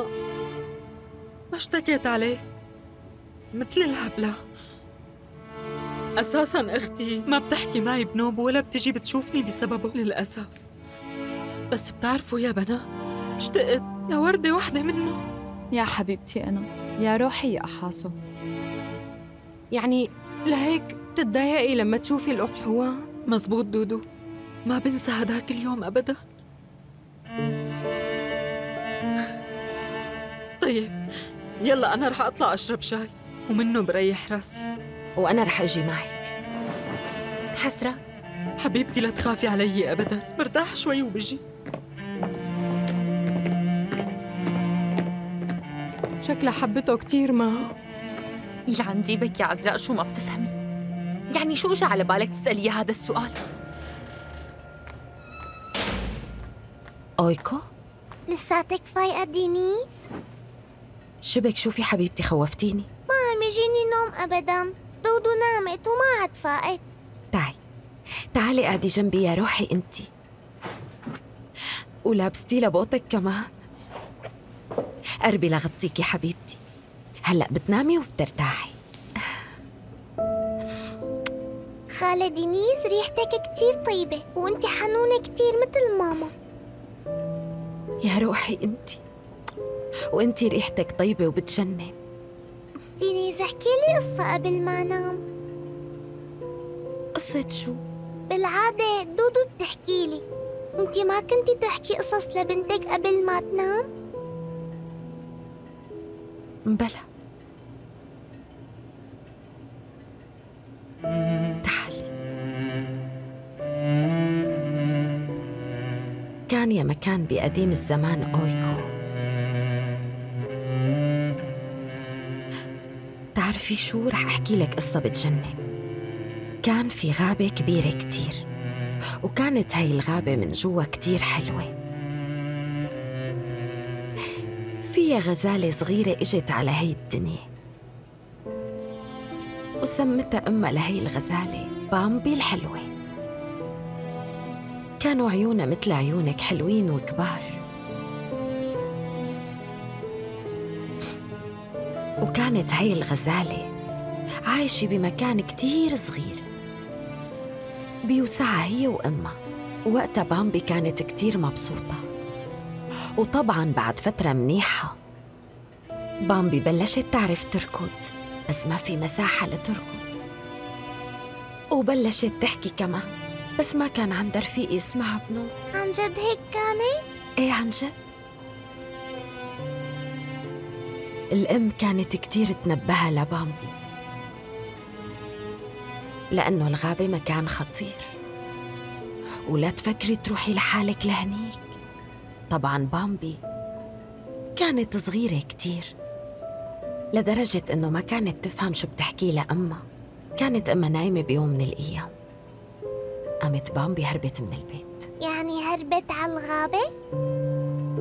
ما اشتكيت عليه مثل الهبلة. أساساً أختي ما بتحكي معي بنوب ولا بتجي بتشوفني بسببه للأسف. بس بتعرفوا يا بنات، اشتقت يا وردة وحدة منه. يا حبيبتي أنا، يا روحي يا أحاسو، يعني لهيك بتتضايقي لما تشوفي الأقحوان؟ مزبوط دودو، ما بنسى هداك اليوم أبداً. طيب يلا أنا رح أطلع أشرب شاي ومنه بريح راسي. وأنا رح أجي معك. حسرات حبيبتي لا تخافي علي أبداً، برتاح شوي وبجي. شكلها حبته كتير معها. يلعن ديبك يا عذراء، شو ما بتفهمي؟ يعني شو اجى على بالك تسألي هذا السؤال؟ أويكو؟ لساتك فايقة دينيز؟ شبك شوفي حبيبتي خوفتيني. ما عم يجيني نوم أبداً، دودو نامت وما عاد فاقت. تعي، تعالي قعدي جنبي يا روحي أنتِ. ولابستي لبوطك كمان. قربي لغطيكي حبيبتي، هلا بتنامي وبترتاحي. خالة دينيز ريحتك كتير طيبة وانتي حنونة كتير مثل ماما. يا روحي انتي، وانتي ريحتك طيبة وبتجنن. دينيز احكي لي قصة قبل ما انام. قصة شو؟ بالعادة دودو بتحكي لي، انتي ما كنتي تحكي قصص لبنتك قبل ما تنام؟ بلى، ثمانية مكان بقديم الزمان أويكو. تعرفي شو؟ رح أحكي لك قصة بتجنن. كان في غابة كبيرة كتير، وكانت هاي الغابة من جوا كتير حلوة. فيها غزالة صغيرة إجت على هاي الدنيا، وسمتها أمها لهي الغزالة بامبي الحلوة. كانوا عيونها مثل عيونك، حلوين وكبار، وكانت هاي الغزالة عايشة بمكان كتير صغير بيوسعها هي وأمها. وقتها بامبي كانت كتير مبسوطة، وطبعاً بعد فترة منيحة بامبي بلشت تعرف تركض، بس ما في مساحة لتركض، وبلشت تحكي كمان، بس ما كان عندها رفيق يسمعها بنوم. عن جد هيك كانت؟ ايه عن جد. الأم كانت كتير تنبهها لبامبي، لأنه الغابة مكان خطير، ولا تفكري تروحي لحالك لهنيك. طبعاً بامبي كانت صغيرة كتير لدرجة إنه ما كانت تفهم شو بتحكي لأمها. كانت أمها نايمة بيوم من الأيام، قامت بامبي هربت من البيت. يعني هربت على الغابة؟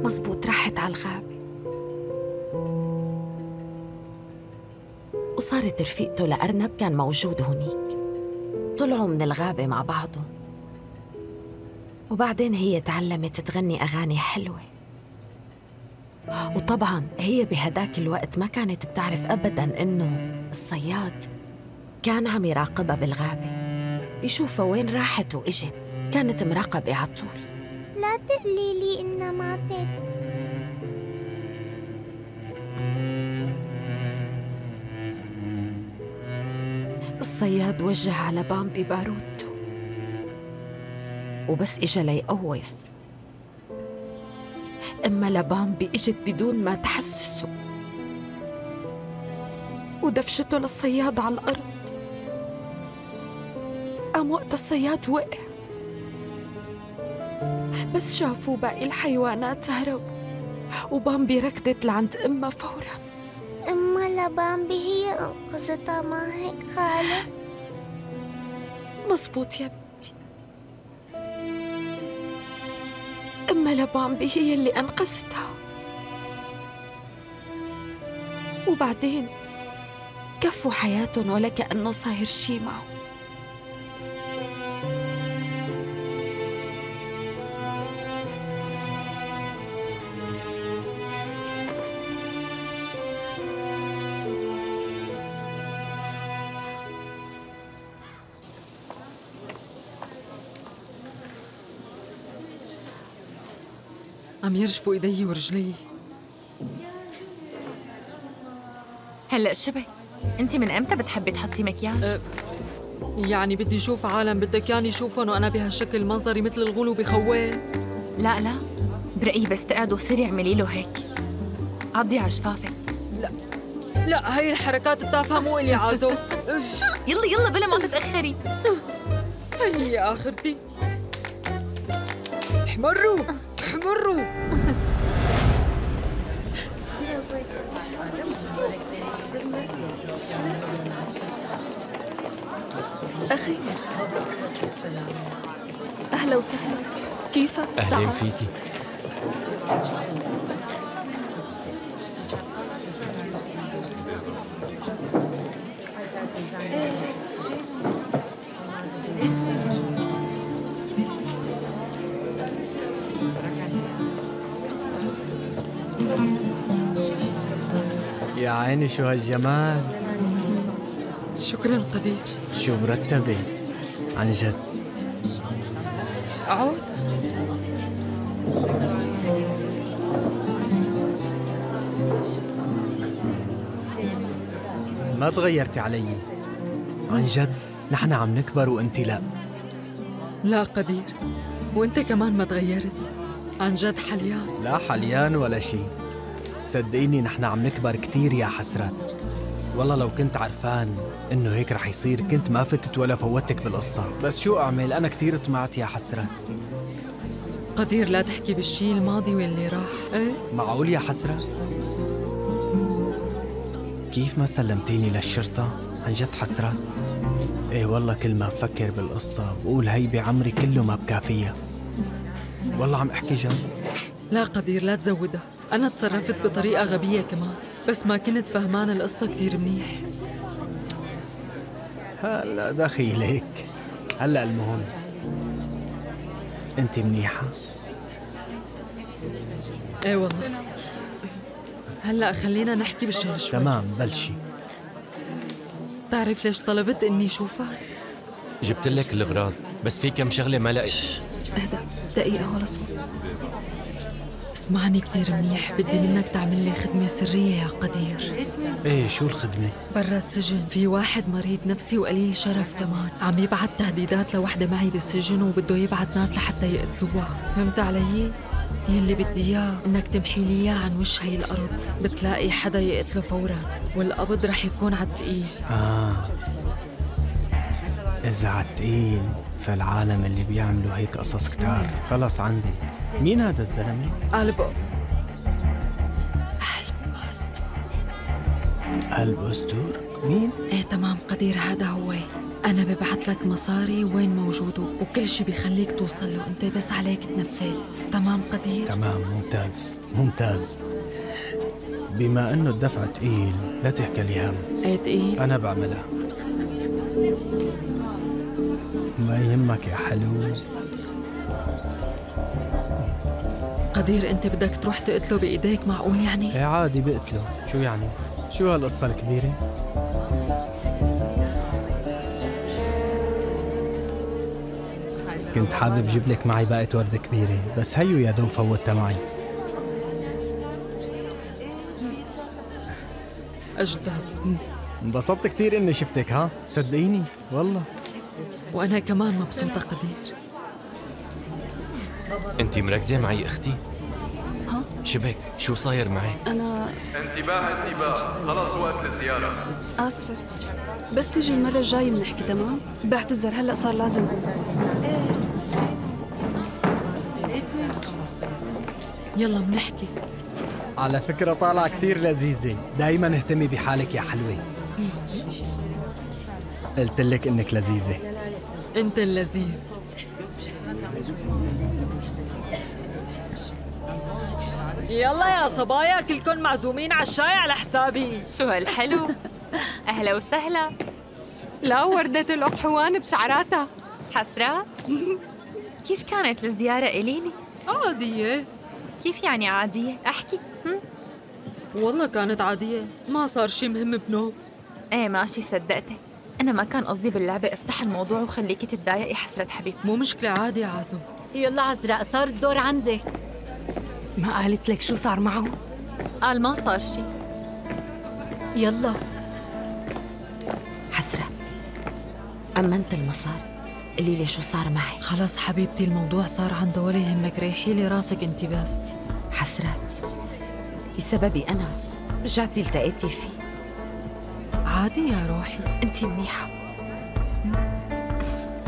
مزبوط، راحت على الغابة، وصارت رفيقته لأرنب كان موجود هنيك. طلعوا من الغابة مع بعضهم، وبعدين هي تعلمت تغني أغاني حلوة. وطبعاً هي بهداك الوقت ما كانت بتعرف أبداً إنه الصياد كان عم يراقبها بالغابة، يشوفها وين راحت وإجت، كانت مراقبة على طول. لا تقلي لي إنها ماتت. الصياد وجه على بامبي باروته، وبس إجا ليقوص أما لبامبي إجت بدون ما تحسسه، ودفشته للصياد على الأرض. قام وقت الصياد وقع، بس شافوا باقي الحيوانات هربوا، وبامبي ركضت لعند أمها فورا. أمها لبامبي هي أنقذتها، ما هيك خالة؟ مزبوط يا بنتي، أمها لبامبي هي اللي أنقذتها. وبعدين كفوا حياتهم ولا كأنه صاير شي معه. عم يرجفوا ايدي ورجلي. هلا شبي، انت من امتى بتحبي تحطي مكياج؟ أه يعني بدي اشوف عالم، بدك ياني شوفهم وانا بهالشكل؟ منظري مثل الغلو بخوف. لا لا برأيي بس تقعد وصيري اعملي له هيك، عضي على شفافك. لا لا، هي الحركات التافهه مو الي عازو. يلا يلا بلا ما تتاخري. هي اخرتي. احمروا مروا. أخي أهلا وسهلا، كيفك؟ أهلا فيكي. يا عيني شو هالجمال. شكرا قدير، شو مرتبة عن جد. أعود. ما تغيرتي علي عن جد، نحن عم نكبر وأنت لا. لا قدير، وأنت كمان ما تغيرت عن جد. حليان؟ لا حليان ولا شيء، صدقيني نحن عم نكبر كتير. يا حسرة والله، لو كنت عرفان إنه هيك رح يصير كنت ما فتت ولا فوتك بالقصة. بس شو أعمل، أنا كتير طمعت يا حسرة. قدير لا تحكي بالشي الماضي واللي راح. ايه معقول يا حسرة؟ كيف ما سلمتيني للشرطة؟ عن جد حسرة؟ ايه والله كل ما بفكر بالقصة بقول هي بعمري كله ما بكافيها. والله عم احكي جد. لا قدير لا تزودها، أنا تصرفت بطريقة غبية كمان، بس ما كنت فهمان القصة كتير منيح. هلا دخيلك. هلا المهم أنت منيحة؟ إيه والله. هلا خلينا نحكي بالشهر شوي. تمام بلشي. بتعرف ليش طلبت إني شوفها؟ جبت لك الأغراض، بس في كم شغلة ما لقيت. اهدأ دقيقة ولا صوت. اسمعني كتير منيح، بدي منك تعمل لي خدمة سرية يا قدير. ايه شو الخدمة؟ برا السجن في واحد مريض نفسي وقليل شرف كمان، عم يبعت تهديدات لوحدة معي بالسجن وبده يبعت ناس لحتى يقتلوها، فهمت علي؟ يلي بدي اياه انك تمحي لي اياه عن وش هي الارض، بتلاقي حدا يقتله فورا والقبض رح يكون على الثقيل. اه إذا على الثقيل فالعالم اللي بيعملوا هيك قصص كتار، خلص عندي. مين هذا الزلمة؟ قلبه قلب أوزتورك. قلب أوزتورك؟ مين؟ ايه تمام قدير هذا هو. أنا ببعت لك مصاري وين موجوده وكل شي بيخليك توصل له، أنت بس عليك تنفذ، تمام قدير؟ تمام ممتاز ممتاز. بما إنه الدفع تقيل لا تحكي لي هم. ايه تقيل؟ أنا بعملها. ما يهمك يا حلو. قدير انت بدك تروح تقتله بايديك؟ معقول يعني؟ ايه عادي بقتله، شو يعني؟ شو هالقصة الكبيرة؟ كنت حابب جيب لك معي باقة وردة كبيرة، بس هيو يا دوب فوتها معي. اجدع. انبسطت كثير اني شفتك ها؟ صدقيني والله. وانا كمان مبسوطة قدير. انت مركزة معي اختي؟ ها؟ شبك؟ شو صاير معي؟ انا انتباه انتباه، خلص وقت للزيارة. اسفة بس تجي المرة الجاية بنحكي تمام؟ بعتذر هلا صار لازم. يلا بنحكي. على فكرة طالعة كثير لذيذة، دايما اهتمي بحالك يا حلوة. قلت لك انك لذيذة. انت اللذيذ. يلا يا صبايا كلكم معزومين على الشاي على حسابي. شو هالحلو. اهلا وسهلا. لا وردة الاقحوان بشعراتها. حسرة كيف كانت الزيارة اليني؟ عادية. كيف يعني عادية؟ احكي. هم؟ والله كانت عادية، ما صار شي مهم بنوب. ايه ماشي صدقتك، أنا ما كان قصدي باللعبة افتح الموضوع وخليكي تتضايقي حسرة حبيبتي. مو مشكلة عادي عازم. يلا عذراء صار الدور عندك. ما قالت لك شو صار معه؟ قال ما صار شي. يلا. حسرة أمنت المصاري، قولي لي شو صار معي. خلص حبيبتي الموضوع صار عنده ولا يهمك، ريحي لي راسك أنت بس. حسرة بسببي أنا رجعتي التقيتي فيه. عادي يا روحي، انتي منيحة.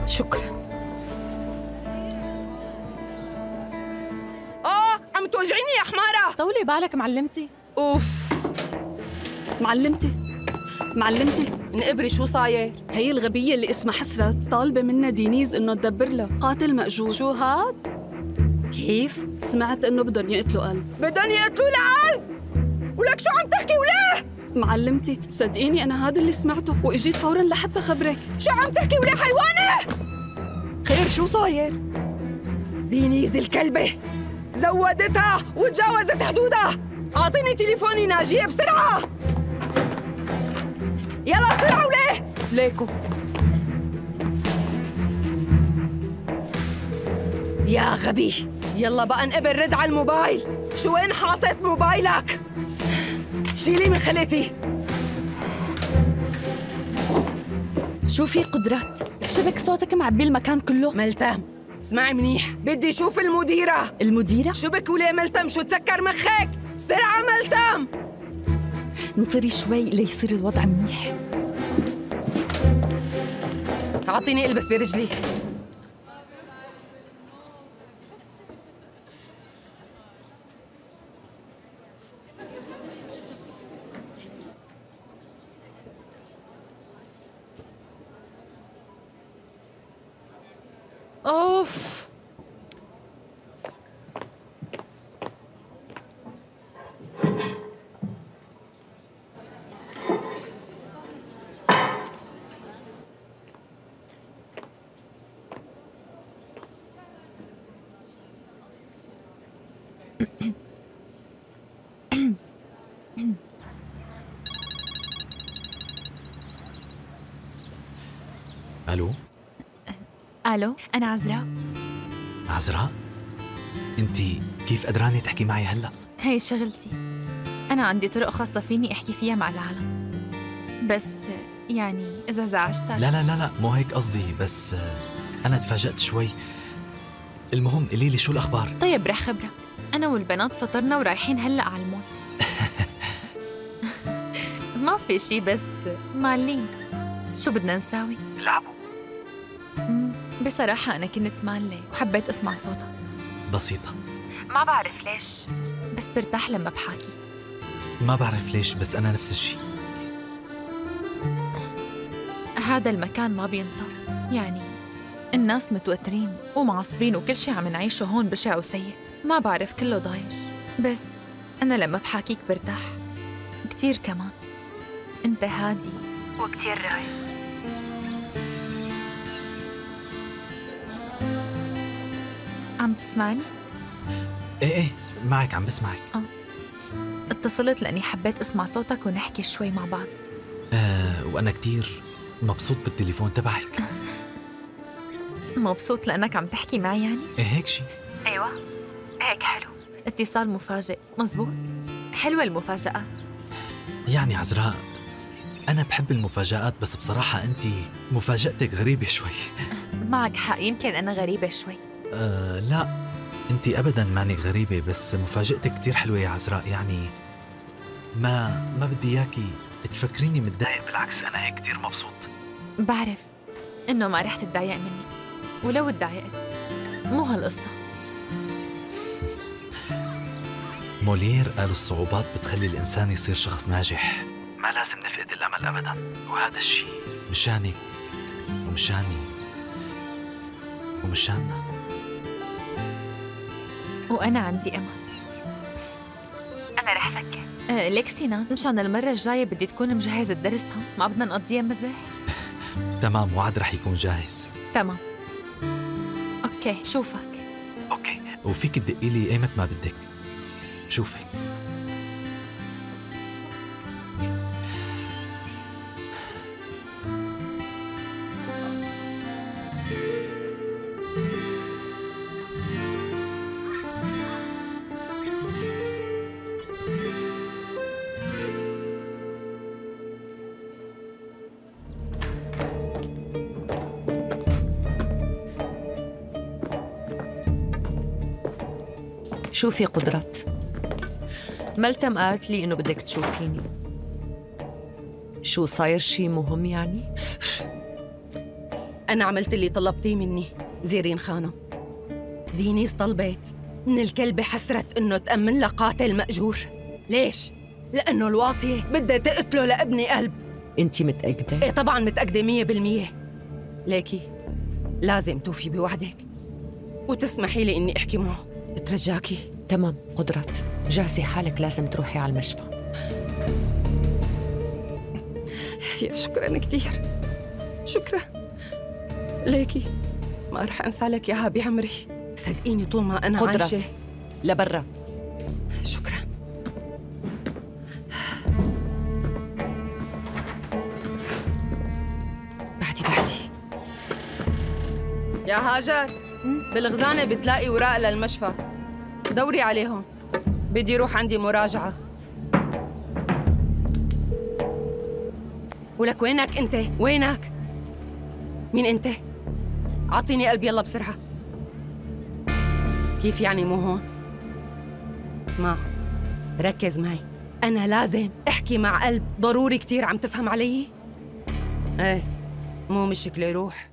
شكرا. اه عم توجعيني يا حمارة. طولي بالك معلمتي. اوف معلمتي معلمتي انقبري شو صاير. هي الغبية اللي اسمها حسرة طالبة منا دينيز انه تدبر لها قاتل مأجور. شو هاد؟ كيف؟ سمعت انه بدهم يقتلوا قلب. بدهم يقتلوا لقلب؟ ولك شو عم تحكي وليه؟ معلمتي صدقيني انا هذا اللي سمعته واجيت فورا لحتى خبرك. شو عم تحكي ولا حيوانه؟ خير شو صاير؟ دينيز الكلبه زودتها وتجاوزت حدودها. اعطيني تليفوني ناجيه بسرعه. يلا بسرعه وليه؟ ليكو يا غبي. يلا بقى انقبل رد على الموبايل. شو وين حاطط موبايلك؟ شيلي من خليتي. شو في قدرات؟ الشبك صوتك معبي المكان كله. ملتم اسمعي منيح، بدي اشوف المديرة. المديرة؟ شو بك وليه ملتم؟ شو تسكر مخك؟ بسرعة ملتم. انطري شوي ليصير الوضع منيح. اعطيني البس برجلي. اوف الو الو انا عذراء. عذراء انتي كيف قدراني تحكي معي هلا؟ هي شغلتي، انا عندي طرق خاصه فيني احكي فيها مع العالم، بس يعني اذا زعجتك. لا لا لا لا مو هيك قصدي، بس انا تفاجأت شوي. المهم قولي لي شو الاخبار. طيب رح خبرك، انا والبنات فطرنا ورايحين هلا على المول. ما في شي بس مالين. شو بدنا نساوي؟ لعبوا. بصراحة أنا كنت مالة وحبيت أسمع صوتها. بسيطة. ما بعرف ليش بس برتاح لما بحاكي. ما بعرف ليش بس أنا نفس الشيء. هذا المكان ما بينطر، يعني الناس متوترين ومعصبين وكل شيء عم نعيشه هون بشع وسيء، ما بعرف كله ضايج، بس أنا لما بحاكيك برتاح كتير كمان. أنت هادي وكتير رايق. عم تسمعني؟ ايه ايه معك، عم بسمعك. اه اتصلت لاني حبيت اسمع صوتك ونحكي شوي مع بعض. آه وانا كتير مبسوط بالتليفون تبعك. مبسوط لانك عم تحكي معي يعني؟ ايه هيك شي. ايوه هيك حلو. اتصال مفاجئ مزبوط، حلوة المفاجآت. يعني عذراء انا بحب المفاجآت، بس بصراحة انت مفاجأتك غريبة شوي. معك حق، يمكن انا غريبة شوي. أه لا انت ابدا مانك غريبه، بس مفاجاتك كثير حلوه يا عذراء. يعني ما ما بدي اياكي تفكريني متضايق، بالعكس انا هيك كثير مبسوط. بعرف انه ما رح تتضايق مني، ولو تضايقت مو هالقصه. مولير قال الصعوبات بتخلي الانسان يصير شخص ناجح، ما لازم نفقد الامل ابدا، وهذا الشيء مشانك ومشاني ومشاننا. وأنا عندي أمل. أنا رح سكر. أه ليك سينا، مشان المرة الجاية بدي تكون مجهز الدرس، ها؟ ما بدنا نقضيها مزح. تمام، وعد رح يكون جاهز. تمام. أوكي، بشوفك. أوكي، وفيك تدقي لي إيمت ما بدك. بشوفك. شوفي قدرت، ملتم قالت لي إنه بدك تشوفيني. شو صاير، شي مهم يعني؟ أنا عملت اللي طلبتيه مني. زيرين خانه، دينيز طلبت من الكلبة حسرت إنه تأمن لقاتل مأجور. ليش؟ لأنه الواطية بدها تقتله لابني قلب. أنتِ متأكدة؟ إيه طبعاً متأكدة مية بالمية، ليكي لازم توفي بوعدك وتسمحي لي إني أحكي معه، بترجاكي. تمام قدرت، جهزي حالك، لازم تروحي على المشفى. يا شكرا كثير، شكرا ليكي، ما رح انسى لك ياها بعمري، صدقيني طول ما انا قدرت عايشه. لبرا. شكرا. بعدي بعدي يا هاجر، بالخزانة بتلاقي وراق للمشفى، دوري عليهم، بدي روح عندي مراجعة. ولك وينك أنت؟ وينك؟ مين أنت؟ أعطيني قلبي يلا بسرعة. كيف يعني مو هون؟ اسمع، ركز معي، أنا لازم أحكي مع قلب ضروري كتير، عم تفهم علي؟ إيه، مو مشكلة روح.